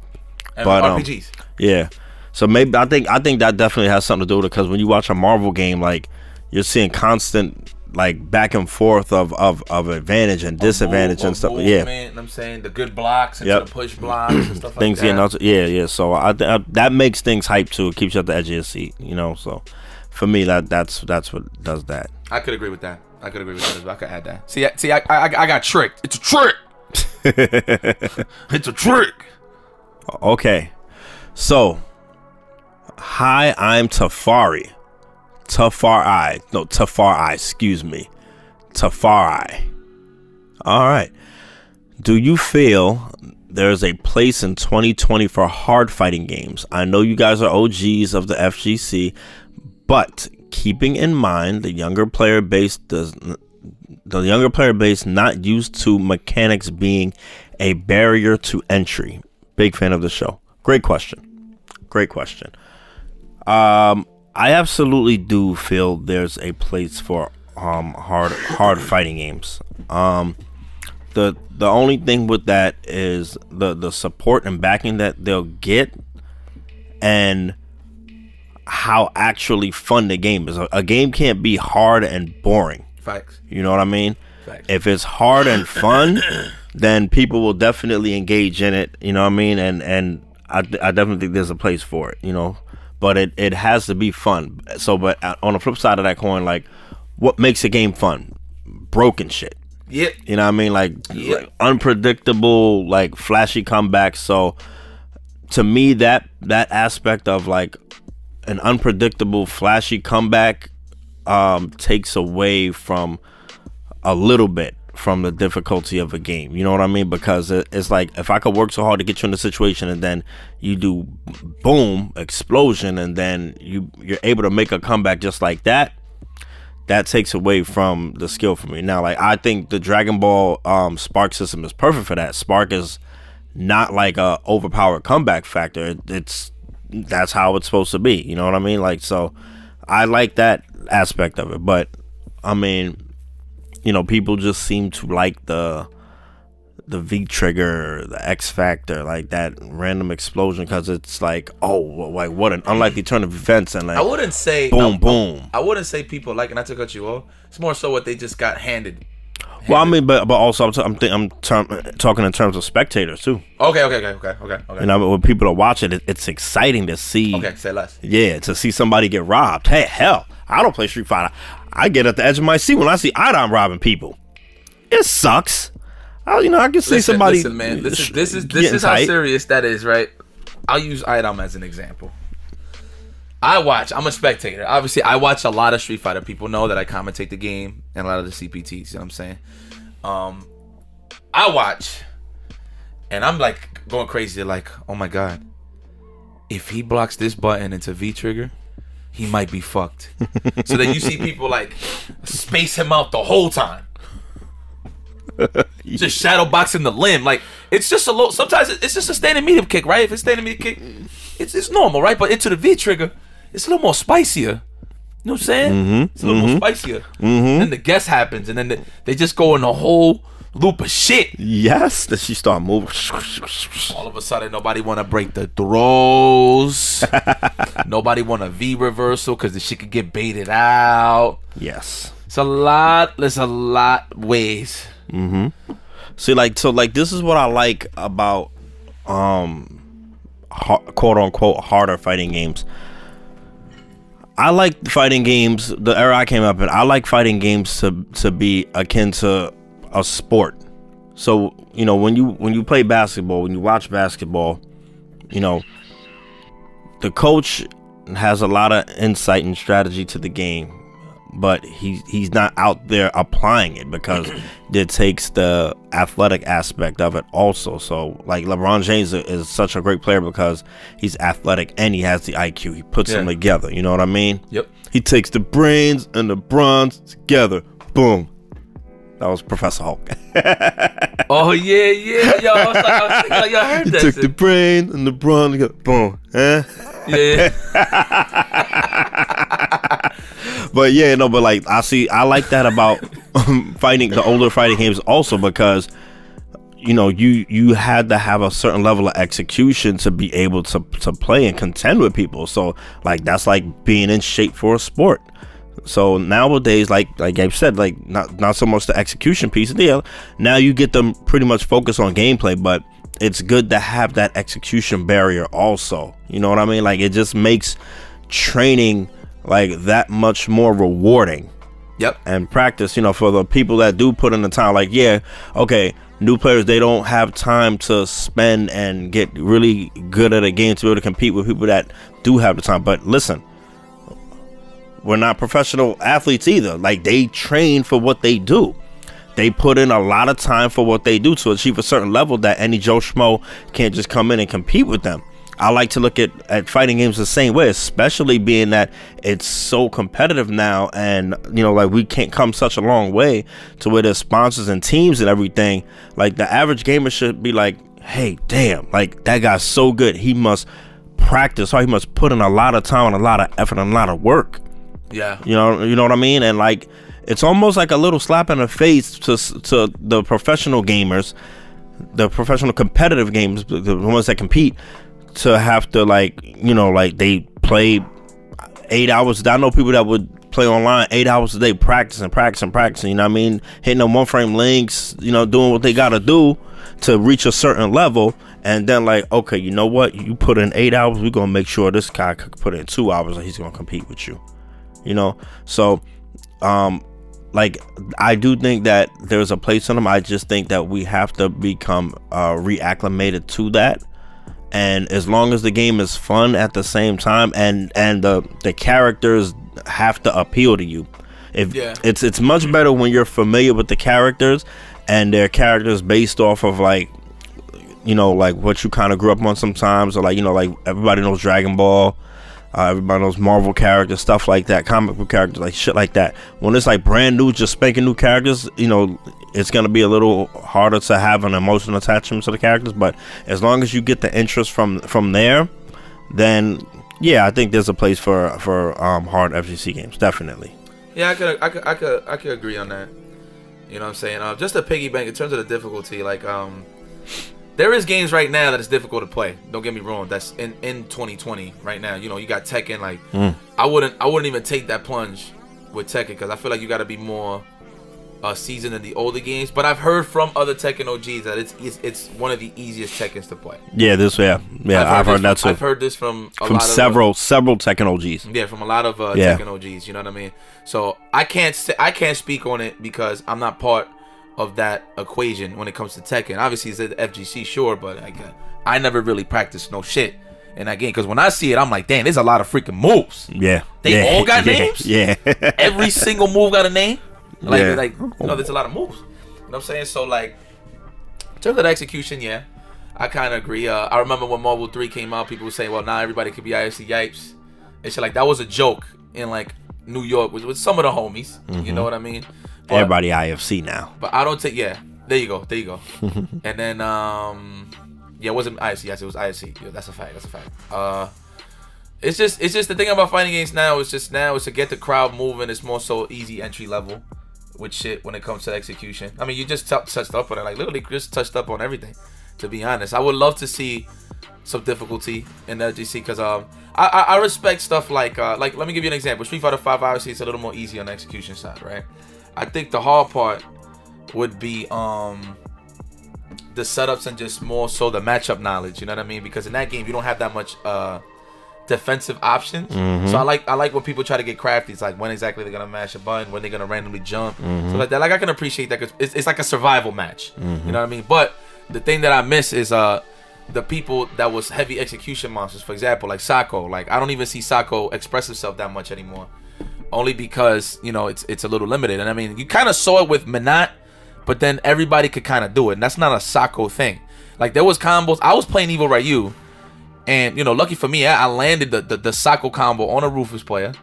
and but R P Gs. Um, yeah, so maybe I think I think that definitely has something to do with it, because when you watch a Marvel game, like you're seeing constant like back and forth of of, of advantage and disadvantage move, and stuff. Movement, yeah, and I'm saying the good blocks and yep. the push blocks and stuff things like that. Getting out, yeah, yeah. So I, I that makes things hype too. It keeps you at the edge of your seat. You know, so for me that that's that's what does that. I could agree with that. I could agree with that as well. I could add that. See, I, see, I, I, I got tricked. It's a trick. It's a trick. Okay, so hi, I'm Tafari. Tafari, no, Tafari. Excuse me, Tafari. All right. Do you feel there is a place in twenty twenty for hard fighting games? I know you guys are O Gs of the F G C, but keeping in mind the younger player base does the younger player base not used to mechanics being a barrier to entry. Big fan of the show. Great question. Great question. Um, I absolutely do feel there's a place for um hard hard fighting games. Um, the the only thing with that is the the support and backing that they'll get, and how actually fun the game is. A game can't be hard and boring. Facts. You know what I mean? Facts. If it's hard and fun, then people will definitely engage in it. You know what I mean? And and I, I definitely think there's a place for it. You know, but it it has to be fun. So, but on the flip side of that coin, like, what makes a game fun? Broken shit. Yeah. You know what I mean? Like, yep. like unpredictable, like flashy comebacks. So, to me, that that aspect of like an unpredictable, flashy comeback um, takes away from a little bit from the difficulty of a game. You know what I mean? Because it's like, if I could work so hard to get you in a situation, and then you do boom, explosion, and then you, you're able to make a comeback just like that, that takes away from the skill for me. Now, like, I think the Dragon Ball um, Spark system is perfect for that. Spark is not like a overpowered comeback factor. It, it's that's how it's supposed to be. You know what I mean? Like, so I like that aspect of it. But I mean, you know, people just seem to like the the V trigger, the X factor, like that random explosion, because it's like, oh, like what an unlikely turn of events, and like I wouldn't say boom, I, boom. I wouldn't say people like, and I took out you all. It's more so what they just got handed. handed. Well, I mean, but but also I'm t I'm, th I'm talking in terms of spectators too. Okay, okay, okay, okay, okay. okay. You know, when people are watching it, it's exciting to see. Okay, say less. Yeah, to see somebody get robbed. Hey, hell, I don't play Street Fighter. I get at the edge of my seat when I see Idom robbing people. It sucks. I, you know, I can see listen, somebody. Listen, man, this is this is this is how tight. serious that is, right? I'll use Idom as an example. I watch. I'm a spectator. Obviously, I watch a lot of Street Fighter. People know that I commentate the game and a lot of the C P Ts. You know what I'm saying? Um, I watch, and I'm like going crazy. Like, oh my god, if he blocks this button, it's a V trigger. He might be fucked. So then you see people like space him out the whole time, just shadow boxing the limb. Like, it's just a low. Sometimes it's just a standing medium kick, right? If it's standing medium kick, it's it's normal, right? But into the V trigger, it's a little more spicier. You know what I'm saying? Mm-hmm. It's a little mm-hmm. more spicier. Mm-hmm. Then the guess happens, and then the, they just go in a whole loop of shit. Yes, that she start moving. All of a sudden, nobody want to break the throws. Nobody want a V reversal because the shit could get baited out. Yes, it's a lot. There's a lot ways. Mm-hmm. See, like, so, like, this is what I like about um, hard, quote unquote harder fighting games. I like fighting games. The era I came up in, I like fighting games to to be akin to a sport. So, you know, when you when you play basketball, when you watch basketball, you know, the coach has a lot of insight and strategy to the game, but he he's not out there applying it because it takes the athletic aspect of it also. So like LeBron James is such a great player because he's athletic and he has the I Q. He puts yeah. them together. You know what I mean? Yep. He takes the brains and the bronze together. Boom. That was Professor Hulk. Oh yeah, yeah, yo! I was like, I was thinking, like, yo, I heard you that. Took shit. The brain and the brawn, and go, boom, eh? Yeah. But yeah, no, but like I see, I like that about um, fighting the older fighting games also because you know you you had to have a certain level of execution to be able to to play and contend with people. So like that's like being in shape for a sport. So nowadays, like like I've said, like not not so much the execution piece of the deal. Now you get them pretty much focused on gameplay, but it's good to have that execution barrier also. You know what I mean? Like it just makes training like that much more rewarding. Yep. And practice, you know, for the people that do put in the time. Like yeah, okay, new players, they don't have time to spend and get really good at a game to be able to compete with people that do have the time. But listen, we're not professional athletes either. Like they train for what they do. They put in a lot of time for what they do to achieve a certain level that any Joe Schmo can't just come in and compete with them. I like to look at, at fighting games the same way, especially being that it's so competitive now and, you know, like we can't come such a long way to where there's sponsors and teams and everything. Like the average gamer should be like, hey, damn, like that guy's so good. He must practice hard. He must put in a lot of time and a lot of effort and a lot of work. Yeah, you know, you know what I mean, and like it's almost like a little slap in the face to to the professional gamers, the professional competitive games, the ones that compete, to have to like you know like they play eight hours. I know people that would play online eight hours a day, practicing, practicing, practicing. You know what I mean, hitting them one frame links, you know, doing what they gotta do to reach a certain level, and then like, okay, you know what, you put in eight hours, we're gonna make sure this guy could put in two hours, and he's gonna compete with you. You know, so um like I do think that there's a place in them. I just think that we have to become uh reacclimated to that, and as long as the game is fun at the same time, and and the the characters have to appeal to you. If yeah. it's it's much better when you're familiar with the characters and their characters based off of like you know like what you kind of grew up on sometimes, or like you know like everybody knows Dragon Ball. Uh, everybody knows Marvel characters, stuff like that, comic book characters, like shit like that. When it's like brand new, just spanking new characters, you know, it's gonna be a little harder to have an emotional attachment to the characters. But as long as you get the interest from from there, then yeah, I think there's a place for for um, hard F G C games, definitely. Yeah, I could I could I could I could agree on that. You know what I'm saying? Uh, just a piggyback in terms of the difficulty, like um. There is games right now that it's difficult to play. Don't get me wrong. That's in in twenty twenty right now. You know, you got Tekken. Like, mm. I wouldn't I wouldn't even take that plunge with Tekken because I feel like you got to be more uh, seasoned in the older games. But I've heard from other Tekken O Gs that it's it's, it's one of the easiest Tekkens to play. Yeah, this yeah yeah I've heard, I've heard that from, too. I've heard this from a from lot several of, several Tekken O Gs. Yeah, from a lot of uh, yeah. Tekken O Gs. You know what I mean? So I can't say, I can't speak on it because I'm not part of that equation when it comes to Tekken. Obviously it's at the F G C, sure, but I, I never really practiced no shit in that game, because when I see it, I'm like, damn, there's a lot of freaking moves. Yeah. They yeah. all got yeah. names? Yeah. Every single move got a name? Like, yeah. like, you know, there's a lot of moves. You know what I'm saying? So, like, in terms of the execution, yeah, I kind of agree. Uh, I remember when Marvel three came out, people were saying, well, nah, everybody could be I F C Yipes. And shit, like, that was a joke in, like, New York with, with some of the homies. Mm-hmm. You know what I mean? But everybody I F C now. But I don't take yeah. There you go. There you go. And then um yeah, it wasn't I F C, yes, it was I F C. Yeah, that's a fact. That's a fact. Uh it's just it's just the thing about fighting games now is just now is to get the crowd moving. It's more so easy entry level with shit when it comes to execution. I mean, you just touched up on it. Like literally Chris touched up on everything, to be honest. I would love to see some difficulty in the F G C because um I, I I respect stuff like uh like let me give you an example. Street Fighter five obviously it's a little more easy on the execution side, right? I think the hard part would be um, the setups and just more so the matchup knowledge. You know what I mean? Because in that game, you don't have that much uh, defensive options. Mm-hmm. So I like I like when people try to get crafty. It's like when exactly they're going to mash a button, when they're going to randomly jump. Mm-hmm. So like that, like I can appreciate that because it's, it's like a survival match. Mm-hmm. You know what I mean? But the thing that I miss is uh, the people that was heavy execution monsters, for example, like Sako. Like, I don't even see Sako express himself that much anymore, only because, you know, it's it's a little limited. And I mean, you kind of saw it with Minot, but then everybody could kind of do it, and that's not a Sako thing. Like, there was combos. I was playing Evil Ryu, and, you know, lucky for me, I, I landed the, the the Sako combo on a Rufus player.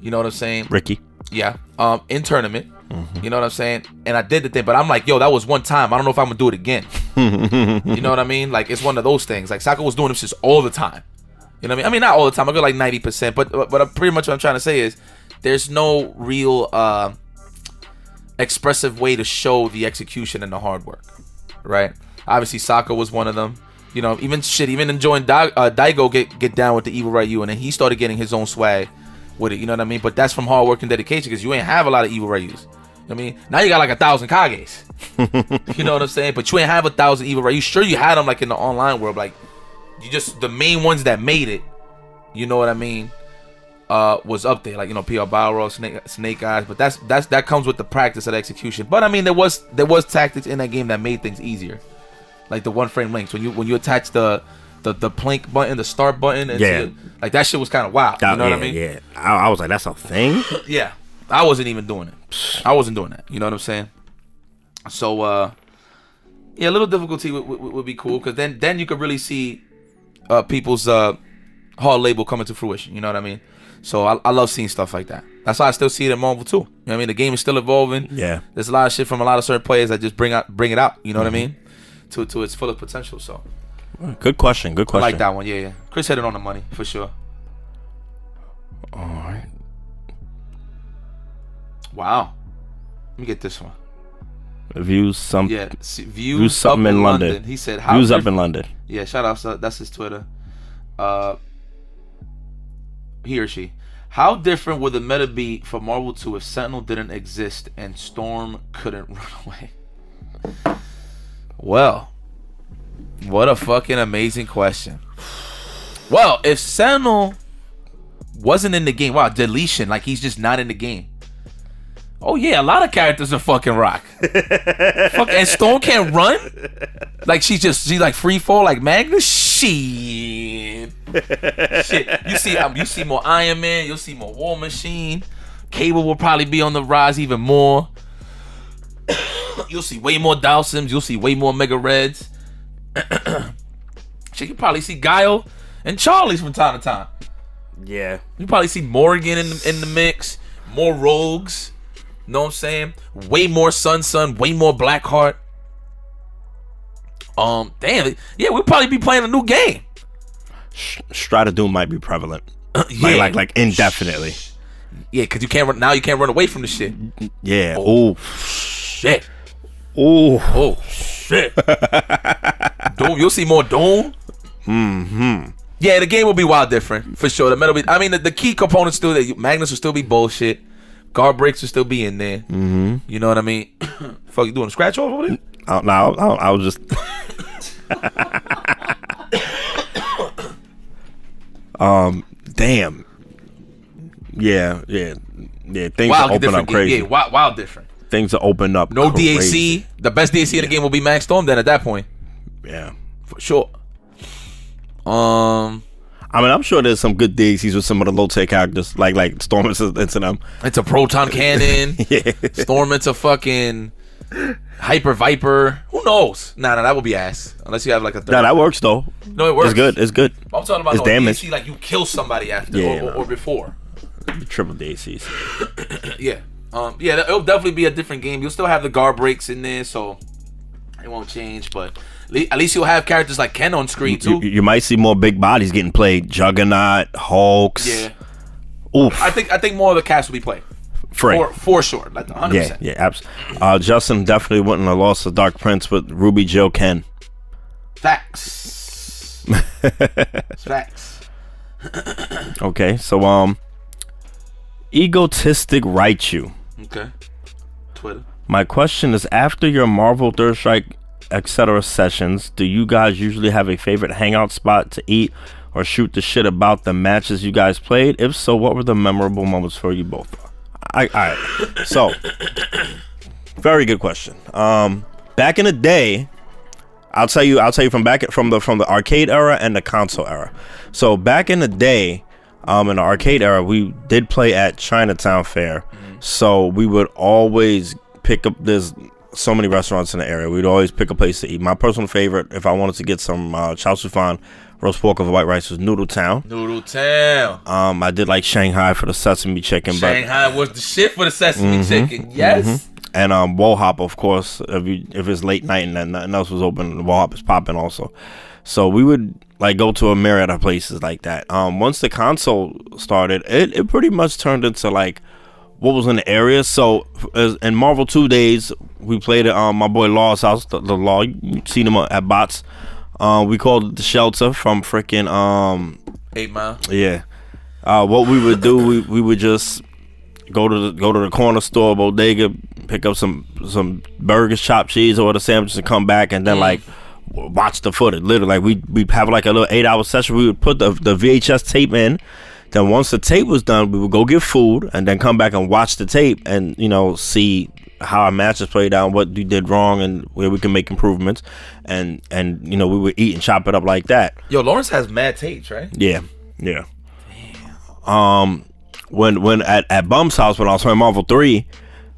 You know what I'm saying? Ricky. Yeah. Um, in tournament. Mm-hmm. You know what I'm saying? And I did the thing, but I'm like, yo, that was one time. I don't know if I'm gonna do it again. You know what I mean? Like, it's one of those things. Like, Sako was doing this just all the time. You know what I mean? I mean, not all the time. I feel like ninety percent, but but I'm pretty much what I'm trying to say is there's no real uh, expressive way to show the execution and the hard work, right? Obviously, Sako was one of them. You know, even shit, even enjoying da uh, Daigo get get down with the Evil Ryu, and then he started getting his own swag with it. You know what I mean? But that's from hard work and dedication, because you ain't have a lot of Evil Ryus. You know what I mean? Now you got like a thousand Kages. You know what I'm saying? But you ain't have a thousand Evil Ryus. Sure, you had them like in the online world, like you just the main ones that made it. You know what I mean? Uh, was up there, like, you know, P R Balrog, Snake, Snake Eyes, but that's that's that comes with the practice of the execution. But I mean, there was there was tactics in that game that made things easier, like the one frame links when you when you attach the the the plank button, the start button, and yeah, the, like that shit was kind of wild. You know yeah, what I mean? Yeah, I, I was like, that's a thing. Yeah, I wasn't even doing it. I wasn't doing that. You know what I'm saying? So uh, yeah, a little difficulty would, would, would be cool, because then then you could really see uh, people's uh, hard labor coming to fruition. You know what I mean? So I, I love seeing stuff like that. That's why I still see it in Marvel two. You know what I mean? The game is still evolving. Yeah. There's a lot of shit from a lot of certain players that just bring out, bring it out. You know mm-hmm. what I mean? To to its fullest potential. So. Good question. Good question. I like that one. Yeah, yeah. Chris hit it on the money for sure. All right. Wow. Let me get this one. Views some. Yeah. See, views views something in London. London. He said. How views up in London. Yeah. Shout out. So that's his Twitter. Uh. He or she. How different would the meta be for Marvel two if Sentinel didn't exist and Storm couldn't run away? Well, what a fucking amazing question. Well, if Sentinel wasn't in the game, wow, deletion, like he's just not in the game. Oh yeah, a lot of characters are fucking rock. Fuck, and Storm can't run? Like she's just, she's like free fall, like Magnus? Shit. Shit. You see, um, you see more Iron Man, you'll see more War Machine. Cable will probably be on the rise even more. You'll see way more Dalsims, you'll see way more Mega Reds. Shit, you probably see Guile and Charlie's from time to time. Yeah. You probably see Morgan in the, in the mix, more Rogues. Know what I'm saying? Way more Sun Sun, way more Blackheart. Um, damn, yeah, we'll probably be playing a new game. Stratadoom might be prevalent, uh, yeah. like, like like indefinitely. Yeah, cause you can't run, now you can't run away from the shit. Yeah. Oh, oh shit. Oh, oh shit. Doom, you'll see more Doom. Mm-hmm. Yeah, the game will be wild different for sure. The metal, be, I mean, the, the key components still that Magnus will still be bullshit. Guard breaks will still be in there. Mm-hmm. You know what I mean? Fuck, you doing a scratch off over there? I don't, no, I, don't, I was just. um, damn. Yeah, yeah, yeah. Things wild will open up game, crazy. Yeah, wild, wild different. Things will open up. No crazy. D A C. The best D A C yeah. in the game will be Max Storm. Then at that point. Yeah, for sure. Um. I mean, I'm sure there's some good D L Cs with some of the low tech characters, like like Storm into them. It's a proton cannon. Yeah. Storm into fucking Hyper Viper. Who knows? Nah, nah, that would be ass. Unless you have like a third. Nah, that works though. No, it works. It's good. It's good. I'm talking about it's no, damage. D L C, like you kill somebody after yeah, or, no. or before. Triple D L Cs. yeah, um, yeah. It'll definitely be a different game. You'll still have the guard breaks in there, so it won't change, but. At least you'll have characters like Ken on screen too. You, you might see more big bodies getting played. Juggernaut, Hulks. Yeah. Oof. I think I think more of the cast will be played. Frank. For for sure, like one hundred percent. Yeah, yeah, absolutely. Uh, Justin definitely wouldn't have lost to Dark Prince with Ruby Jill Ken. Facts. Facts. Okay, so um, egotistic Raichu. Okay. Twitter. My question is: after your Marvel Third Strike, et cetera sessions, do you guys usually have a favorite hangout spot to eat or shoot the shit about the matches you guys played? If so, what were the memorable moments for you both? I, all right. So, very good question. Um, back in the day, I'll tell you, I'll tell you from back from the from the arcade era and the console era. So back in the day, um, in the arcade era, we did play at Chinatown Fair. Mm-hmm. So we would always pick up this. So many restaurants in the area. We'd always pick a place to eat. My personal favorite, if I wanted to get some uh, chow su fan, roast pork over white rice, was Noodle Town. Noodle Town. Um, I did like Shanghai for the sesame chicken. Shanghai but, was the shit for the sesame mm-hmm, chicken. Yes. Mm-hmm. And um, Wohop, of course. If you, if it's late night and nothing else was open, Wohop is popping also. So we would like go to a myriad of places like that. Um, once the console started, it it pretty much turned into like. What was in the area? So in Marvel two days, we played at um, my boy Law's house. The, the Law, you seen him at Bots. Uh, we called it the shelter from freaking um, Eight Mile. Yeah. Uh, what we would do, we we would just go to the, go to the corner store, bodega, pick up some some burgers, chopped cheese, or the sandwiches, and come back, and then mm. like watch the footage. Literally, like we we have like a little eight hour session. We would put the the V H S tape in. Then once the tape was done, we would go get food and then come back and watch the tape and, you know, see how our matches played out, what we did wrong and where we can make improvements. And, and you know, we would eat and chop it up like that. Yo, Lawrence has mad tapes, right? Yeah. Yeah. Damn. Um, when when at, at Bum's house, when I was playing Marvel three,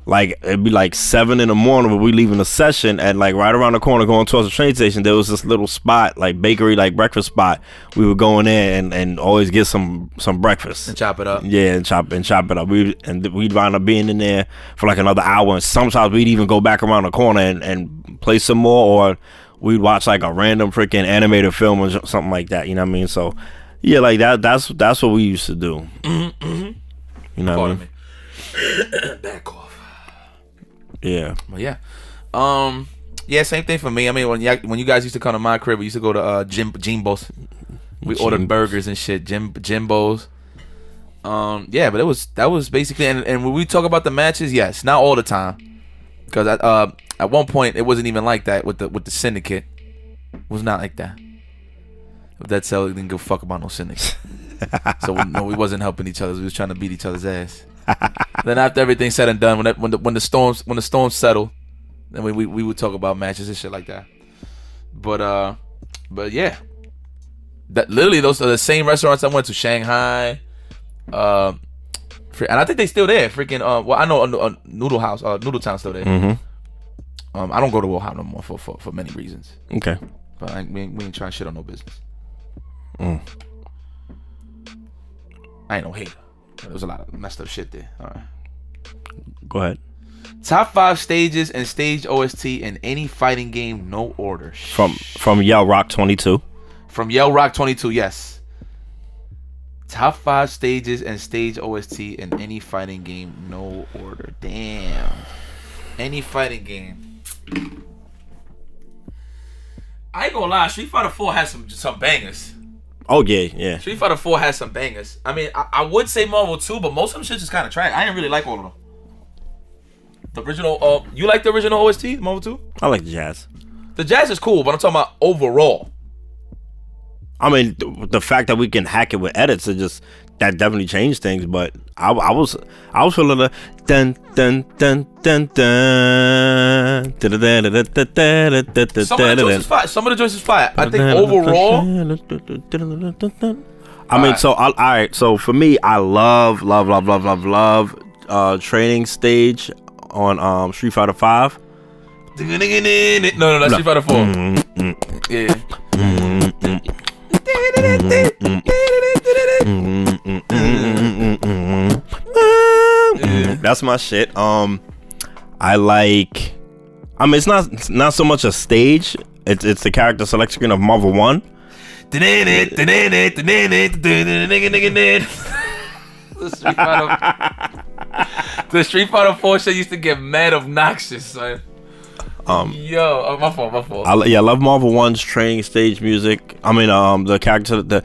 like, it'd be like seven in the morning when we leaving the session, and like right around the corner going towards the train station, there was this little spot, like bakery, like breakfast spot. We would go in there and, and always get some some breakfast and chop it up. Yeah, and chop and chop it up. We and we'd wind up being in there for like another hour, and sometimes we'd even go back around the corner and, and play some more, or we'd watch like a random freaking animated film or something like that. You know what I mean? So yeah, like that. That's that's what we used to do. Mm-hmm, mm-hmm. You know Pardon what I mean? Me. Back off. Yeah. But yeah. Um, yeah, same thing for me. I mean, when you, when you guys used to come to my crib, we used to go to uh, Jim, Jimbo's. We Jim ordered burgers and shit. Jim, Jimbo's. Um, yeah, but it was that was basically, and, and when we talk about the matches, yes, not all the time. Because uh, at one point, it wasn't even like that with the with the syndicate. It was not like that. If that's how, we didn't give a fuck about no syndicate. So, we, no, we wasn't helping each other. We was trying to beat each other's ass. Then after everything's said and done, when that, when the when the storms when the storms settle, then we, we we would talk about matches and shit like that. But uh, but yeah, that literally those are the same restaurants I went to. Shanghai, uh, and I think they still there. Freaking uh, well, I know a, a Noodle House, uh, Noodle Town's still there. Mm-hmm. Um, I don't go to Wohop no more for, for for many reasons. Okay, but I, we ain't, we ain't trying shit on no business. Mm. I ain't no hater. There was a lot of messed up shit there. All right. Go ahead. Top five stages and stage O S T in any fighting game, no order. From from Yell Rock twenty-two. From Yell Rock twenty-two, yes. Top five stages and stage O S T in any fighting game, no order. Damn. Any fighting game. I ain't gonna lie, Street Fighter four has some some bangers. Oh yeah, yeah. Street Fighter four has some bangers. I mean, I, I would say Marvel two, but most of them shit just kind of trash. I didn't really like all of them. The original, uh, you like the original O S T, Marvel two? I like the jazz. The jazz is cool, but I'm talking about overall. I mean, th the fact that we can hack it with edits, it just that definitely changed things. But I, I was, I was feeling the dun dun dun dun dun. Some of the joints is fire. Some of the joints is fire. I think overall. I mean, so all right. So for me, I love, love, love, love, love, love uh, training stage on um, Street Fighter five. No, no, that's Street Fighter four. Yeah. That's my shit. Um, I like. I mean, it's not it's not so much a stage. It's it's the character select screen of Marvel one. The Street Fighter, the Street Fighter four shit used to get mad obnoxious, son. Um, Yo, oh, my fault, my fault. I, yeah, I love Marvel one's training stage music. I mean, um, the character, the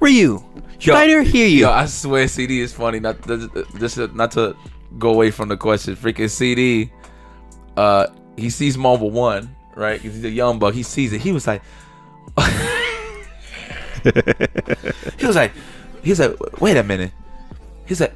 Ryu. Yo, Spider, hear you. Yo, I swear, C D is funny. Not this, not to go away from the question. Freaking C D. Uh, he sees Marvel one, right? Because he's a young buck. He sees it. He was like, he was like, he's like, wait a minute. He's like,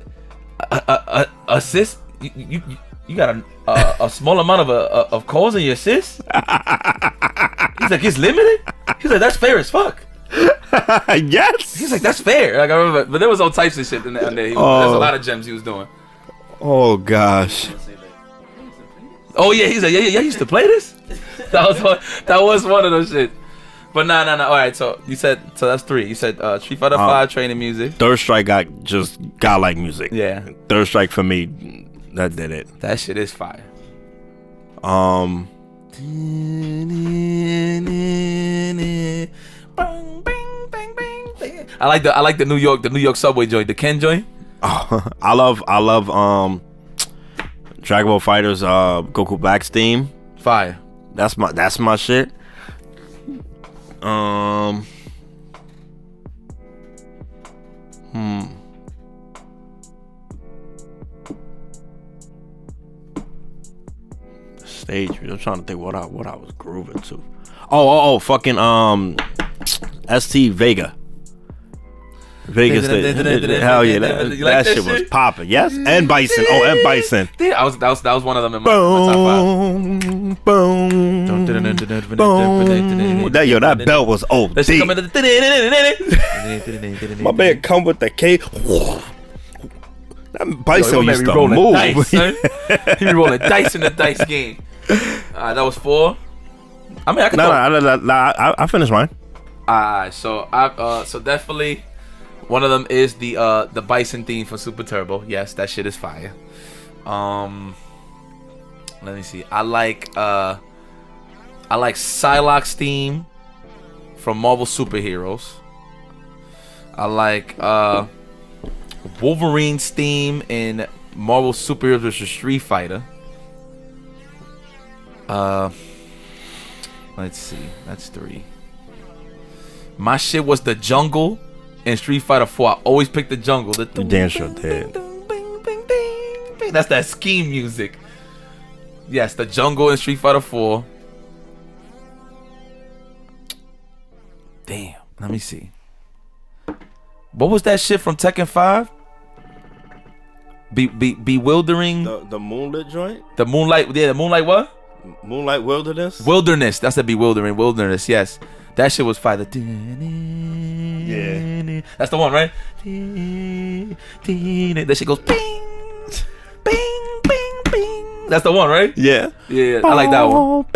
a, a, a, assist? you you, you got a, a a small amount of a, of calls in your assists. He's like, it's limited. He's like, that's fair as fuck. Yes. He's like, that's fair. Like I remember, but there was all types of shit in there. There was oh. a lot of gems he was doing. Oh gosh. Oh yeah, he's like, yeah, yeah, yeah. I used to play this. That was one, that was one of those shit. But nah, nah, nah. All right, so you said so that's three. You said uh, three out of um, five training music. Third Strike got just godlike music. Yeah. Third Strike for me, that did it. That shit is fire. Um. I like the I like the New York the New York subway joint, the Ken joint. Oh, I love I love um, Dragon Ball Fighters uh Goku Black's theme. Fire. That's my that's my shit. Um. Hmm. Stage. I'm trying to think what I what I was grooving to. Oh, oh, oh fucking um, S T Vega. Vega stage. Hell yeah, that, like that, that shit, shit was popping. Yes, and Bison. Oh, and Bison. I was that was that was one of them in my, my top five. Boom. Boom. That yo, that belt was old. My man come with the K. That Bison yo, yo, used to move. Dice, son. He be rolling dice in the dice game. Uh, that was four. I mean, I could. Nah, nah, nah, nah, nah, I, I finished mine. Alright, so I uh, so definitely. One of them is the uh, the Bison theme for Super Turbo. Yes, that shit is fire. Um, let me see. I like uh, I like Psylocke's theme from Marvel Superheroes. I like uh, Wolverine's theme in Marvel Superheroes versus Street Fighter. Uh, let's see. That's three. My shit was the Jungle. In Street Fighter four, I always pick the jungle. The you damn sure did. That's that scheme music. Yes, the jungle in Street Fighter four. Damn. Let me see. What was that shit from Tekken five? Be, be bewildering. The, the moonlit joint. The moonlight. Yeah, the moonlight what? Moonlight Wilderness. Wilderness. That's a bewildering wilderness. Yes, that shit was fire. Yeah, that's the one, right? That shit goes bing, bing, bing, bing. That's the one, right? Yeah, yeah. I like that one.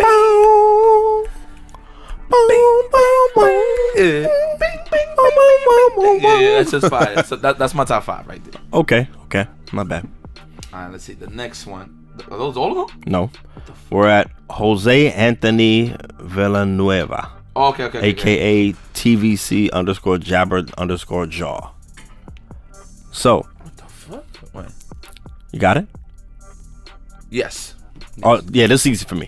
Yeah, yeah, that's just fire. So that, that's my top five right there. Okay, okay, my bad. All right, let's see the next one. Are those all of them? No, we're at Jose Anthony Villanueva. Oh, okay, okay, A K A okay. T V C underscore jabber underscore jaw. So, what the fuck? Wait. You got it? Yes. Oh, yeah, this is easy for me.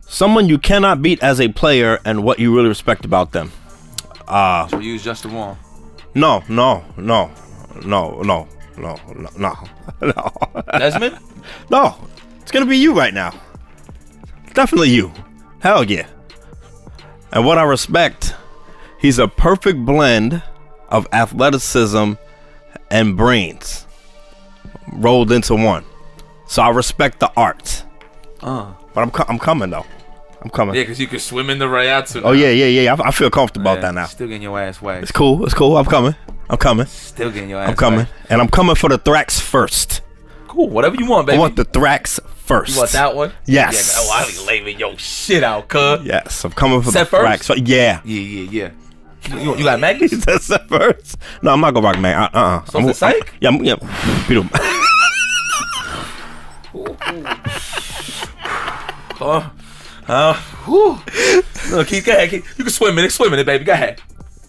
Someone you cannot beat as a player and what you really respect about them. Uh, so you use Justin Wong? No, no, no, no, no, no, no, no, no. Desmond? No, it's going to be you right now. Definitely you. Hell yeah. And what I respect, he's a perfect blend of athleticism and brains rolled into one. So I respect the art. Uh. But I'm I'm coming though. I'm coming. Yeah, because you can swim in the Rayatsu. Oh yeah, yeah, yeah. I, I feel comfortable yeah, about that now. Still getting your ass whacked. It's cool. It's cool. I'm coming. I'm coming. Still getting your ass. I'm coming, whacked. And I'm coming for the thorax first. Cool. Whatever you want, baby. I want the thorax first. First. You want that one? Yes. Yeah, oh, I'll be laying your shit out, cuz. Yes, I'm coming for set the first? Racks. Yeah. Yeah, yeah, yeah. You, you like Magnus? Is that set first? No, I'm not going to rock Magnus. Uh-uh. So I'm, it's I'm, psych? I'm, yeah, yeah. Beat him. Oh, uh, whew. No, keep, go ahead. Keep. You can swim in it. Swim in it, baby. Go ahead.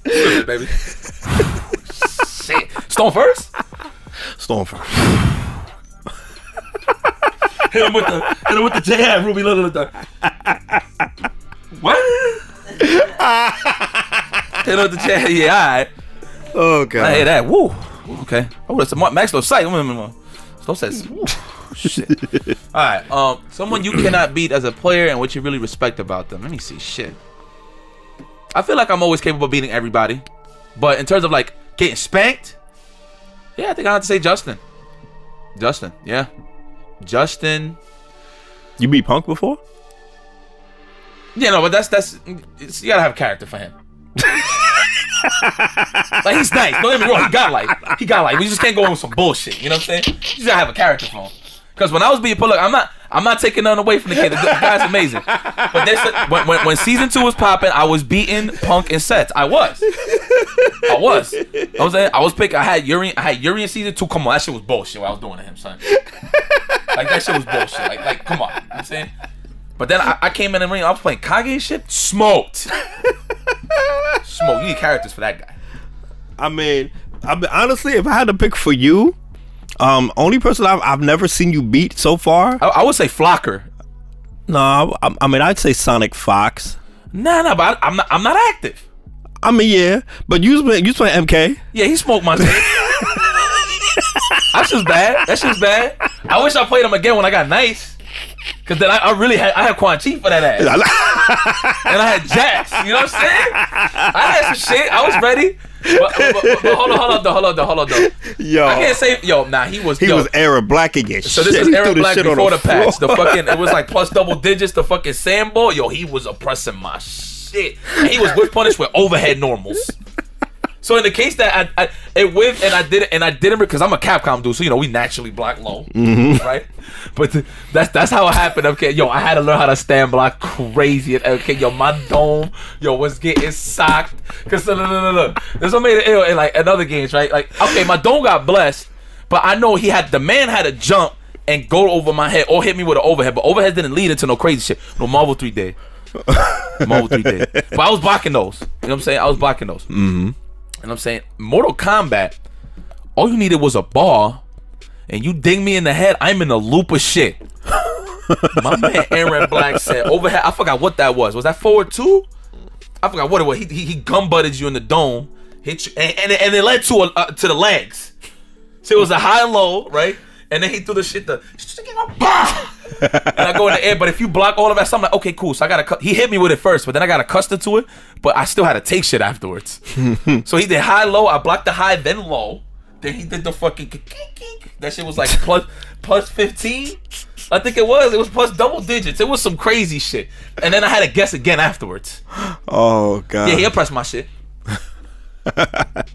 Swim in it, baby. Shit. Stone first? Stone first. Hit him with the hit him with the jab, Ruby Little. What? Hit him with the jab. Yeah, all right. Oh god. I hear that. Woo. Okay. Oh, that's a Mark Maxwell sight. So says. Shit. All right. Um, someone you cannot beat as a player and what you really respect about them. Let me see. Shit. I feel like I'm always capable of beating everybody, but in terms of like getting spanked, yeah, I think I have to say Justin. Justin. Yeah. Justin. You beat Punk before? Yeah, no, but that's that's it's, you gotta have character for him. Like, he's nice. Don't get me wrong. He got like he got like. We just can't go on with some bullshit. You know what I'm saying? You gotta have a character for him. Because when I was being Punk, I'm not I'm not taking nothing away from the kid. The guy's amazing. But there's when, when when season two was popping, I was beating Punk in sets. I was. I was. I was I was picking. I had Yuri. I had Yuri in season two. Come on, that shit was bullshit. What I was doing to him, son. Like that shit was bullshit. Like like come on. You know what I'm saying? But then I, I came in the ring. I was playing Kage and shit. Smoked. Smoke. You need characters for that guy. I mean, I mean, honestly, if I had to pick for you, um, only person I've, I've never seen you beat so far, I, I would say Flocker. No, I, I mean I'd say Sonic Fox. Nah, nah, but I, I'm not. I'm not active. I mean, yeah, but you you play M K. Yeah, he smoked my shit. That's just bad. That's just bad. I wish I played him again when I got nice. Cause then I, I really had I had Quan Chi for that ass, and I had Jax. You know what I'm saying? I had some shit. I was ready. But, but, but, but hold on, hold on, though, hold on, though, hold on, though. Yo, I can't say yo. Nah, he was he yo. was era black again. So this is era black before the, the patch. The fucking it was like plus double digits. The fucking sandball. Yo, he was oppressing my shit. And he was whip punished with overhead normals. So in the case that I, I it whiffed and I didn't and I didn't because I'm a Capcom dude, so you know we naturally block low, mm-hmm. right? But th that's that's how it happened. Okay, yo, I had to learn how to stand block crazy. Okay, yo, my dome, yo, was getting socked because look, look, look, there's what made it ill in like another games, right? Like okay, my dome got blessed, but I know he had the man had to jump and go over my head or hit me with an overhead, but overhead didn't lead into no crazy shit. No Marvel three did, Marvel three did, but I was blocking those. You know what I'm saying? I was blocking those. Mm-hmm. And I'm saying, Mortal Kombat, all you needed was a ball, and you ding me in the head, I'm in a loop of shit. My man Aaron Black said, overhead, I forgot what that was. Was that forward two? I forgot what it was. He, he, he gun-butted you in the dome, hit you, and, and, and it led to a, uh, to the legs. So it was a high and low, right? And then he threw the shit to, and I go in the air, but if you block all of that, so I'm like, okay, cool. So I got to cut. He hit me with it first, but then I got accustomed to it, but I still had to take shit afterwards. So he did high, low. I blocked the high, then low. Then he did the fucking, that shit was like plus, plus fifteen. I think it was. It was plus double digits. It was some crazy shit. And then I had to guess again afterwards. Oh, God. Yeah, he pressed my shit.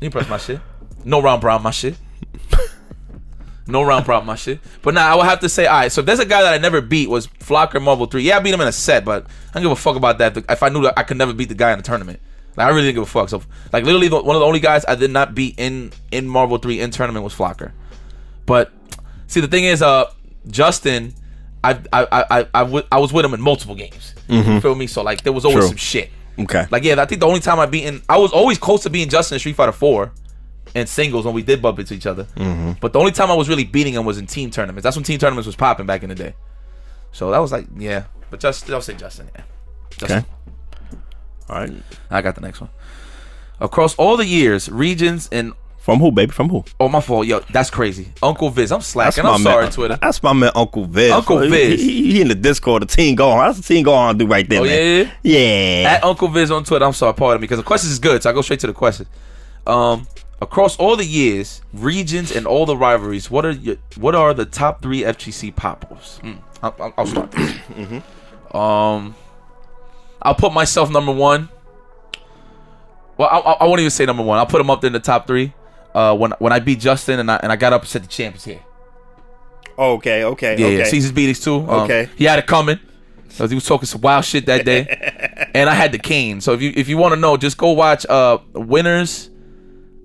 He pressed my shit. No round brown my shit. No round prop my shit. But nah, I would have to say, alright, so if there's a guy that I never beat was Flocker Marvel three. Yeah, I beat him in a set, but I don't give a fuck about that if I knew that I could never beat the guy in a tournament. Like, I really didn't give a fuck. So, like, literally the, one of the only guys I did not beat in, in Marvel three in tournament was Flocker. But, see, the thing is, uh, Justin, I, I, I, I, I, w I was with him in multiple games. Mm-hmm. You feel me? So, like, there was always True. some shit. Okay. Like, yeah, I think the only time I beat in, I was always close to beating Justin in Street Fighter four. And singles when we did bump into each other, mm-hmm. but the only time I was really beating him was in team tournaments. That's when team tournaments was popping back in the day. So that was like, yeah. But just I'll say Justin, yeah. Justin. Okay. All right. I got the next one. Across all the years, regions and from who, baby? From who? Oh, my fault, yo. That's crazy, Uncle Viz. I'm slacking. I'm sorry, man. Twitter. That's my man, Uncle Viz. Uncle Viz. He, he, he in the Discord. The team going. That's the team going on do right there. Oh man. Yeah. Yeah. At Uncle Viz on Twitter. I'm sorry, pardon me, because the questions is good, so I go straight to the question. Um. Across all the years, regions, and all the rivalries, what are your, what are the top three F G C pop-ups? Mm, I'll, I'll start. mm-hmm. Um, I'll put myself number one. Well, I, I, I won't even say number one. I'll put him up there in the top three. Uh, when when I beat Justin and I and I got up and said the champ is here. Oh, okay, okay, yeah, okay. Yeah, Caesar's beatings too. Um, okay, he had it coming. So he was talking some wild shit that day, and I had the cane. So if you if you want to know, just go watch uh winners.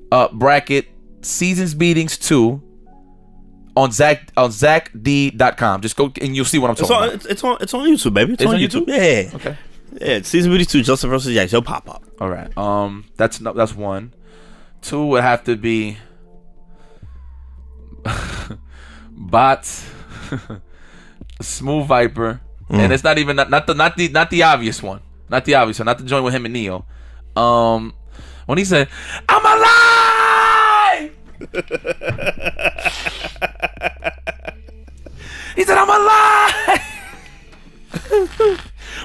Uh, bracket seasons beatings two on Zach on Zach D dot com. Just go and you'll see what I'm talking it's on, about. It's, it's on it's on YouTube, baby. It's, it's on, on YouTube? YouTube. Yeah. Okay. Yeah. Season beatings two. Justin versus Yipes. It'll pop up. All right. Um. That's no, that's one. Two would have to be bots, Smooth Viper, mm. and it's not even not, not the not the not the obvious one, not the obvious one, not the joint with him and Neo. Um. When he said, "I'm alive," he said, "I'm alive."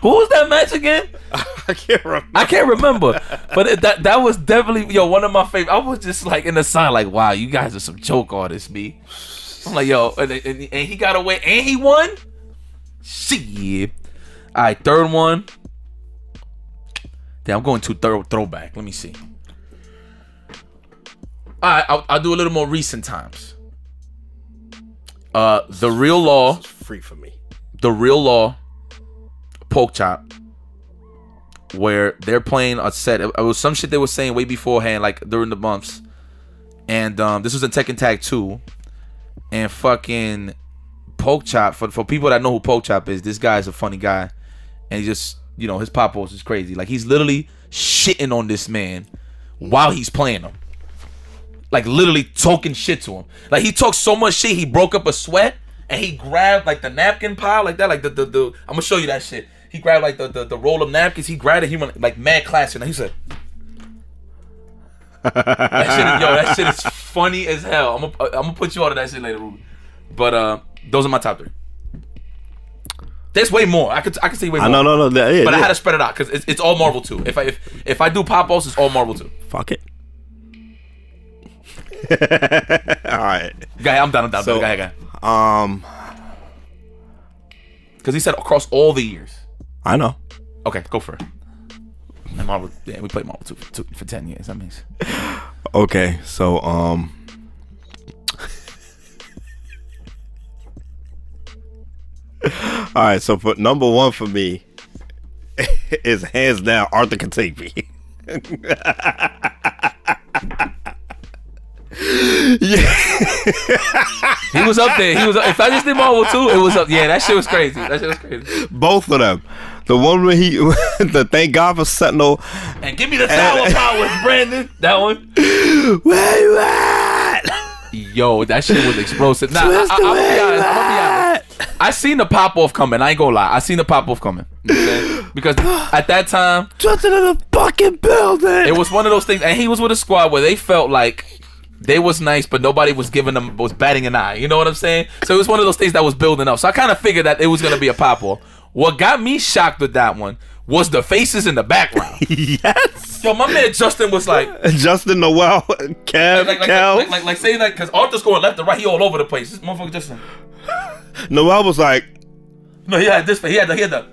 Who was that match again? I can't remember. I can't remember. But it, that that was definitely yo one of my favorite. I was just like in the sign, like, "Wow, you guys are some joke artists, me." I'm like, yo, and, and, and he got away and he won? Shit. All right, third one. Damn, I'm going to third throwback. Let me see. All right, I'll, I'll do a little more recent times. Uh, The Real Law. This is free for me. The Real Law. Poke Chop. Where they're playing a set. It was some shit they were saying way beforehand, like during the bumps. And um, this was in Tekken Tag two. And fucking Poke Chop, for, for people that know who Poke Chop is, this guy is a funny guy. And he just, you know, his pop was just crazy. Like, he's literally shitting on this man while he's playing him. Like, literally talking shit to him. Like, he talked so much shit, he broke up a sweat. And he grabbed, like, the napkin pile, like that. Like, the, the, the I'm going to show you that shit. He grabbed, like, the, the, the roll of napkins. He grabbed it. He went, like, mad classic. And he said... That shit, yo, that shit is funny as hell. I'm gonna I'm put you on to that shit later, Ruben. But uh, those are my top three. There's way more. I could I could say way more. No, no, no. That, yeah, but yeah. I had to spread it out because it's, it's all Marvel two. If I if if I do pop offs, it's all Marvel two. Fuck it. All right. Guy, I'm done. I'm done. So, guy, guy. Um, because he said across all the years. I know. Okay, go for it. And Marvel, yeah, we played Marvel two for, two, for ten years. That means. Okay, so um, all right. So for number one for me is hands down Arthur Katavy. Yeah, he was up there. He was. Up. If I just did Marvel two, it was up. Yeah, that shit was crazy. That shit was crazy. Both of them. The one where he, the thank God for Sentinel. And give me the tower powers, Brandon. That one. Wait, what? Yo, that shit was explosive. Nah, I, I, I'll be honest. I'll be honest. I seen the pop off coming. I ain't gonna lie. I seen the pop off coming. You know, because at that time, Justin in the fucking building. It was one of those things, and he was with a squad where they felt like they was nice, but nobody was giving them was batting an eye. You know what I'm saying? So it was one of those things that was building up. So I kind of figured that it was gonna be a pop off. What got me shocked with that one was the faces in the background. Yes. Yo, my man Justin was like Justin Noel, Kev, like, like, Kev. Like, like, like, like say like because Arthur's going left to right, he all over the place. This motherfucker Justin. Noel was like, no, he had this face. He had the, he had the.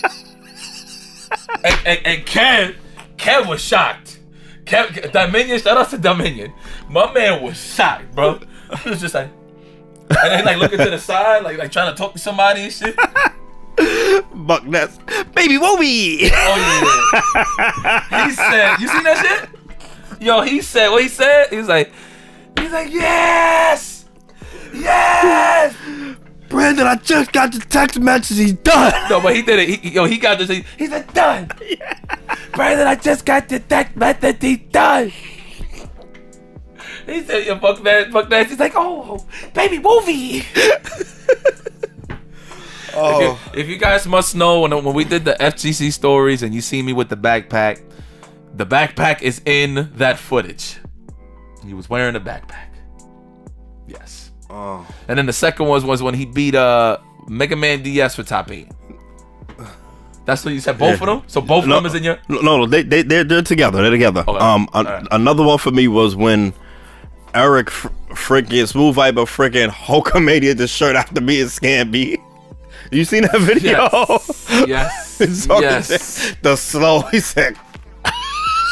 Yeah. And, and, and Kev, Kev was shocked. Kev, Dominion, shout out to Dominion. My man was shocked, bro. He was just like. And then like looking to the side, like like trying to talk to somebody and shit. Buck nuts, baby Wobby. Oh yeah. He said, "You seen that shit?" Yo, he said what he said. He was like, he's like, "Yes, yes." Brandon, I just got the text message. He's done. No, but he did it. He, yo, he got this. He, he's like, done. Yeah. Brandon, I just got the text message. He's done. He said, "Yo, fuck that, fuck that." He's like, "Oh, baby movie." Oh, if you, if you guys must know, when when we did the F G C stories, and you see me with the backpack, the backpack is in that footage. He was wearing a backpack. Yes. Oh. And then the second one was when he beat uh Mega Man D S for top eight. That's what you said. Both yeah. of them. So both no, of them is in your. No, no, they they they're, they're together. They're together. Okay. Um, a, right. Another one for me was when Eric fr freaking Smooth Viper freaking Hulkamania the shirt after me and Scamby. You seen that video? Yes. Yes. So yes. The, the slow. He said.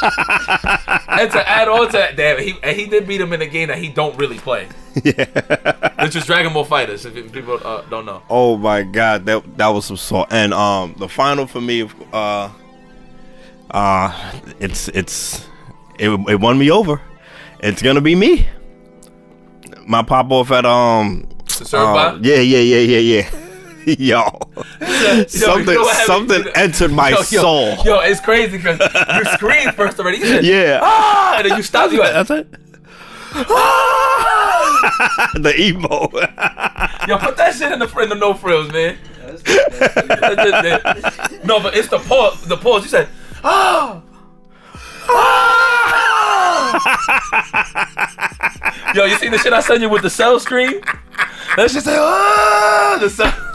And to add on to that, damn, he he did beat him in a game that he don't really play. Yeah. Which is Dragon Ball Fighters, if people uh, don't know. Oh my God, that that was some salt. And um, the final for me, uh, uh, it's it's it it won me over. It's gonna be me. My pop off at um. Uh, yeah, yeah, yeah, yeah, yeah. Yo, yo, something yo, something entered my yo, yo, soul. Yo, it's crazy because you screamed first already. You said, yeah. Ah, and then you stopped. You like, that's it. Ah! The emo. Yo, put that shit in the friend of No Frills, man. No, but it's the pause. The pause. You said, ah. Ah! Yo, you seen the shit I sent you with the cell screen? Let's just say, ah, the cell.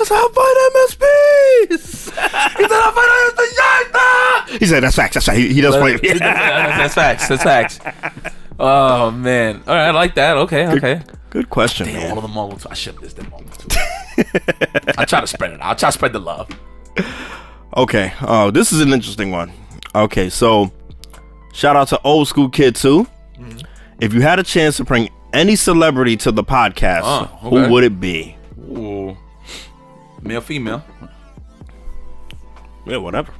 I said, I'll fight M S Ps. He said, I'll fight M S Ps. He said, that's facts. That's facts. He, he doesn't play. That's facts. That's facts. Oh man! All right, I like that. Okay, good, okay. Good question. Damn, man. All of the moments I should have missed that moment too. I try to spread it. I try to spread the love. Okay. Oh, uh, this is an interesting one. Okay, so shout out to Old School Kid too. Mm-hmm. If you had a chance to bring any celebrity to the podcast, uh, okay. who would it be? Ooh. Male, female. Yeah, whatever.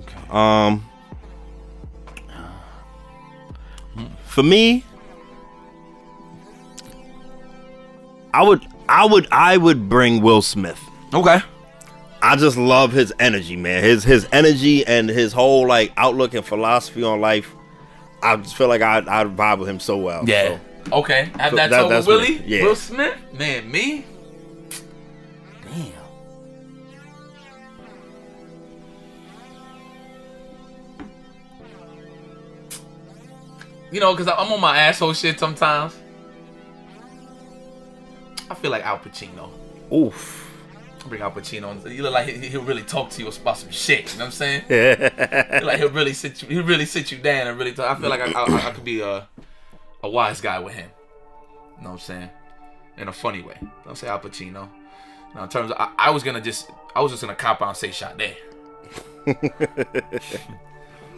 Okay. Um. For me, I would, I would, I would bring Will Smith. Okay. I just love his energy, man. His his energy and his whole like outlook and philosophy on life. I just feel like I I vibe with him so well. Yeah. So. Okay. Have so that over that, Willie. Yeah. Will Smith, man. Me. Damn. You know, because I'm on my asshole shit sometimes. I feel like Al Pacino. Oof. I'll bring Al Pacino. You look like he'll really talk to you about some shit. You know what I'm saying? Yeah. Like he'll really sit you, he'll really sit you down and really talk. I feel like I, I, I could be a, a wise guy with him. You know what I'm saying? In a funny way. Don't say Al Pacino. Now, in terms of, I, I was going to just, I was just going to cop out and say Sade.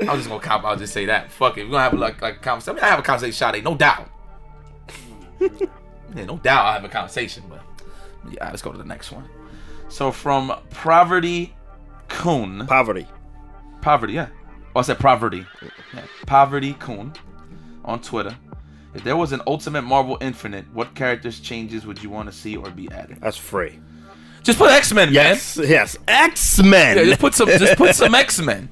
I was just gonna cop. I'll just say that. Fuck it. We're gonna have like, like a conversation. I mean, I have a conversation with Sade, no doubt. Yeah, no doubt I have a conversation, but yeah, let's go to the next one. So from Poverty Coon. Poverty. Poverty, yeah. Oh, I said Poverty. Yeah. Poverty Coon on Twitter. If there was an Ultimate Marvel Infinite, what characters changes would you want to see or be added? That's free. Just put X-Men, yes, man. Yes, X-Men. Yeah, just put some, just put some X-Men.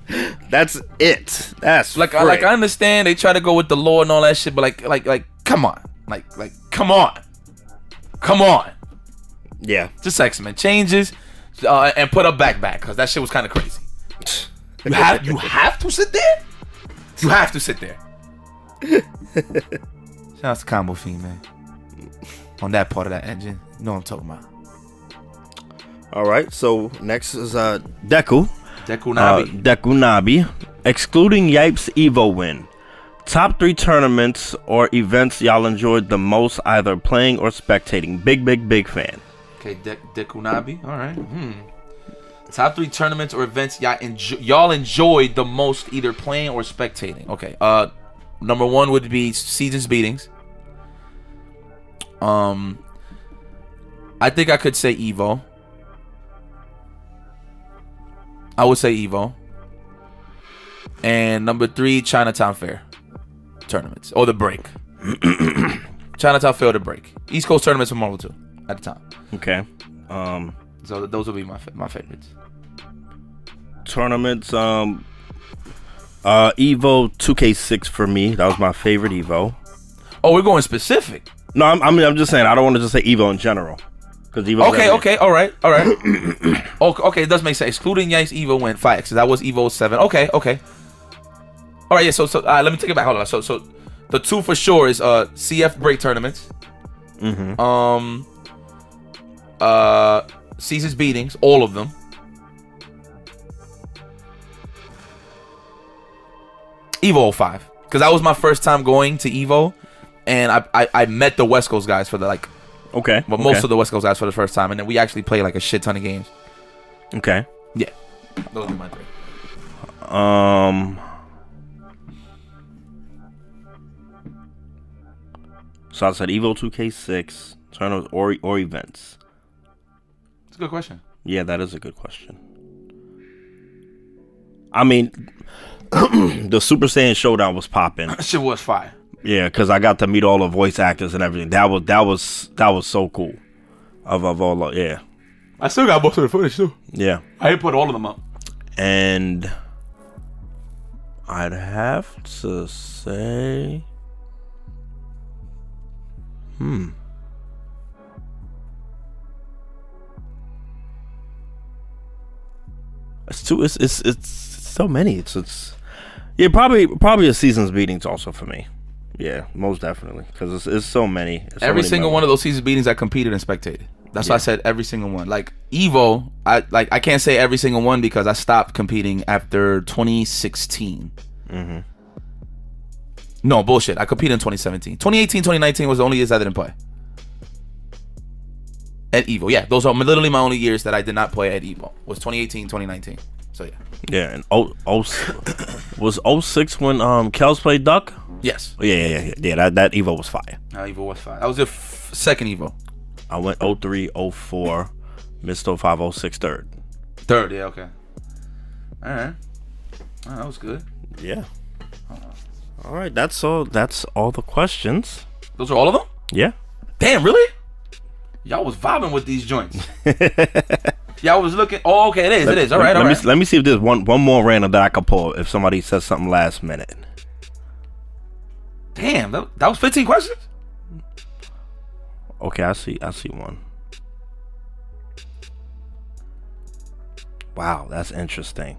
That's it. That's like, I, like I understand they try to go with the lore and all that shit, but like, like, like, come on, like, like, come on, come on. Yeah, just X-Men changes, uh, and put up backpack because that shit was kind of crazy. You have, you have to sit there. You have to sit there. Shout out to Combo Fiend, man. On that part of that engine, you know what I'm talking about. All right, so next is uh, Deku. Deku Nabi. Uh, Deku Nabi. Excluding Yipes Evo win, top three tournaments or events y'all enjoyed the most, either playing or spectating. Big, big, big fan. Okay, De Deku Nabi. All right. Hmm. Top three tournaments or events y'all enjo enjoyed the most, either playing or spectating. Okay. Uh, number one would be Seasons Beatings. Um, I think I could say Evo. I would say Evo. And number three, Chinatown Fair tournaments. Or the break. Chinatown Fair or the break. East Coast tournaments for Marvel two at the time. Okay. Um, so those will be my my favorites. Tournaments. Um, uh, Evo two K six for me. That was my favorite Evo. Oh, we're going specific. No, I'm, I'm, I'm just saying. I don't want to just say Evo in general. Okay, okay, all right, all right. okay, okay, it does make sense. Excluding Yipes, Evo went five because that was Evo seven. Okay, okay. All right, yeah. So, so uh, let me take it back. Hold on. So, so the two for sure is uh C F break tournaments, mm-hmm. um, uh, Seasons Beatings, all of them. Evo five because that was my first time going to Evo, and I I, I met the West Coast guys for the like. Okay. But most okay. of the West Coast guys for the first time, and then we actually played like a shit ton of games. Okay. Yeah. Those are my three. Um. So I said Evo two K six, tournaments or or events. It's a good question. Yeah, that is a good question. I mean, the Super Saiyan Showdown was popping. Shit was fire. Yeah, cause I got to meet all the voice actors and everything. That was that was that was so cool. Of of all, of, yeah. I still got most of the footage too. Yeah, I put all of them up. And I'd have to say, hmm. It's too. It's it's it's so many. It's it's yeah. Probably probably a Seasons Beatings also for me. Yeah, most definitely, because it's, it's so many. It's every so many single members. One of those Seasons Beatings I competed and spectated. That's yeah. why I said every single one. Like Evo, I like I can't say every single one because I stopped competing after twenty sixteen. Mm-hmm. No, bullshit. I competed in twenty seventeen. twenty eighteen, twenty nineteen was the only years I didn't play. At Evo. Yeah, those are literally my only years that I did not play at Evo. Was twenty eighteen, twenty nineteen. So, yeah. Yeah, and oh, oh, was oh six when um, Kels played Duck? Yes. Yeah, yeah, yeah. yeah, yeah that, that Evo was fire. That Evo was fire. That was the f second Evo. I went oh three, oh four, missed oh five, oh six, third. Third, yeah, okay. All right. Oh, that was good. Yeah. Oh. All right, that's all. That's all the questions. Those are all of them? Yeah. Damn, really? Y'all was vibing with these joints. Y'all was looking. Oh, okay, it is. Let, it is. All right, let, all let right. Me, let me see if there's one, one more random that I can pull if somebody says something last minute. Damn, that, that was fifteen questions? Okay, I see. I see one. Wow, that's interesting.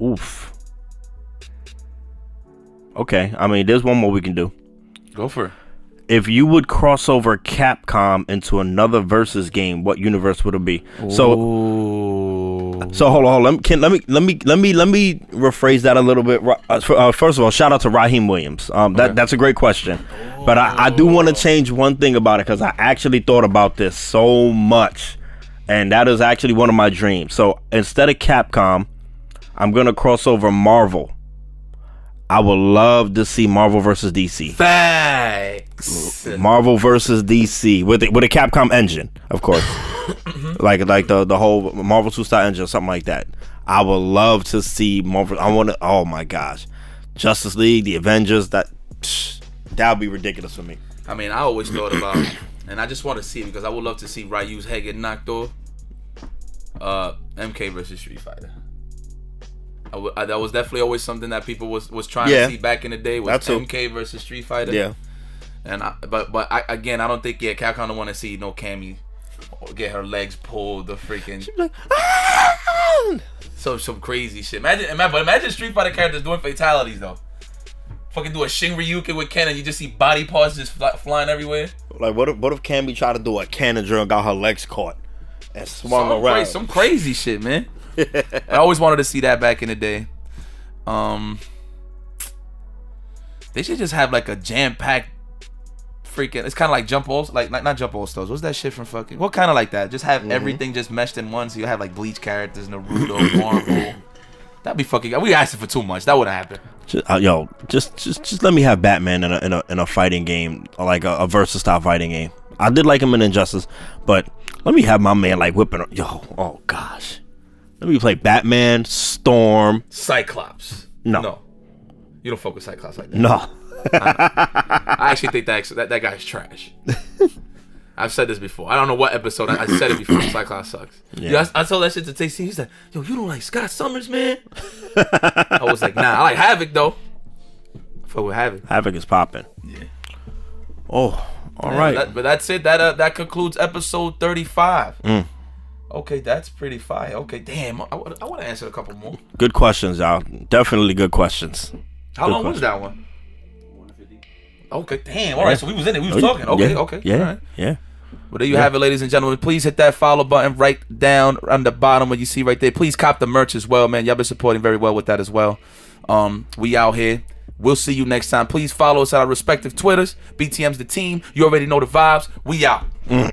Oof. Okay, I mean, there's one more we can do. Go for it. If you would cross over Capcom into another versus game, what universe would it be? Ooh. So, so hold on, hold on. Let me, can, let me, let me, let me, let me rephrase that a little bit. Uh, first of all, shout out to Raheem Williams. Um, that okay. that's a great question, oh. but I, I do want to change one thing about it because I actually thought about this so much, and that is actually one of my dreams. So instead of Capcom, I'm gonna cross over Marvel. I would love to see Marvel versus D C. Facts. Marvel versus D C with the, with a Capcom engine, of course. like like the the whole Marvel two style engine or something like that. I would love to see Marvel. I want to. Oh my gosh, Justice League, the Avengers. That that would be ridiculous for me. I mean, I always thought about, and I just want to see it because I would love to see Ryu's head get knocked off. Uh, M K versus Street Fighter. I w I, that was definitely always something that people was was trying yeah. to see back in the day. Was M K versus Street Fighter. Yeah, and I, but but I, again, I don't think yeah, Capcom don't want to see no Cammy get her legs pulled or freaking. She'd be like, ah! So some crazy shit. Imagine, imagine, imagine Street Fighter characters doing fatalities though. Fucking do a Shinryuken with Ken and you just see body parts just fly, flying everywhere. Like what if what if Cammy tried to do a Canada and got her legs caught and swung some around? Crazy, some crazy shit, man. I always wanted to see that back in the day. Um, they should just have like a jam-packed freaking. It's kind of like jump balls, like, like not jump balls. Those what's that shit from fucking? What kind of like that? Just have mm-hmm. everything just meshed in one. So you have like Bleach characters, Naruto, Marvel. That'd be fucking. We asking for too much. That wouldn't happen. Just, uh, yo, just just just let me have Batman in a in a, in a fighting game, or like a, a versus style fighting game. I did like him in Injustice, but let me have my man like whipping. Yo, oh gosh. Let me play Batman, Storm, Cyclops. No, no, you don't fuck with Cyclops like that. No, I, I actually think that that, that guy's trash. I've said this before. I don't know what episode I, I said it before. Cyclops sucks. Yeah, yo, I, I told that shit to T C. He's like, "Yo, you don't like Scott Summers, man." I was like, "Nah, I like Havoc though." I fuck with Havoc. Havoc is popping. Yeah. Oh, all man, right. That, but that's it. That uh, that concludes episode thirty-five. Mm. Okay, that's pretty fire. Okay, damn. I, I want to answer a couple more. Good questions, y'all. Definitely good questions. How good long question. was that one? one fifty. Okay, damn. All right, yeah. so we was in it. We was oh, talking. Okay, yeah, okay. Yeah, all right. yeah. Well, there you yeah. have it, ladies and gentlemen. Please hit that follow button right down on the bottom what you see right there. Please cop the merch as well, man. Y'all been supporting very well with that as well. Um, we out here. We'll see you next time. Please follow us at our respective Twitters. B T M's the team. You already know the vibes. We out. Mm.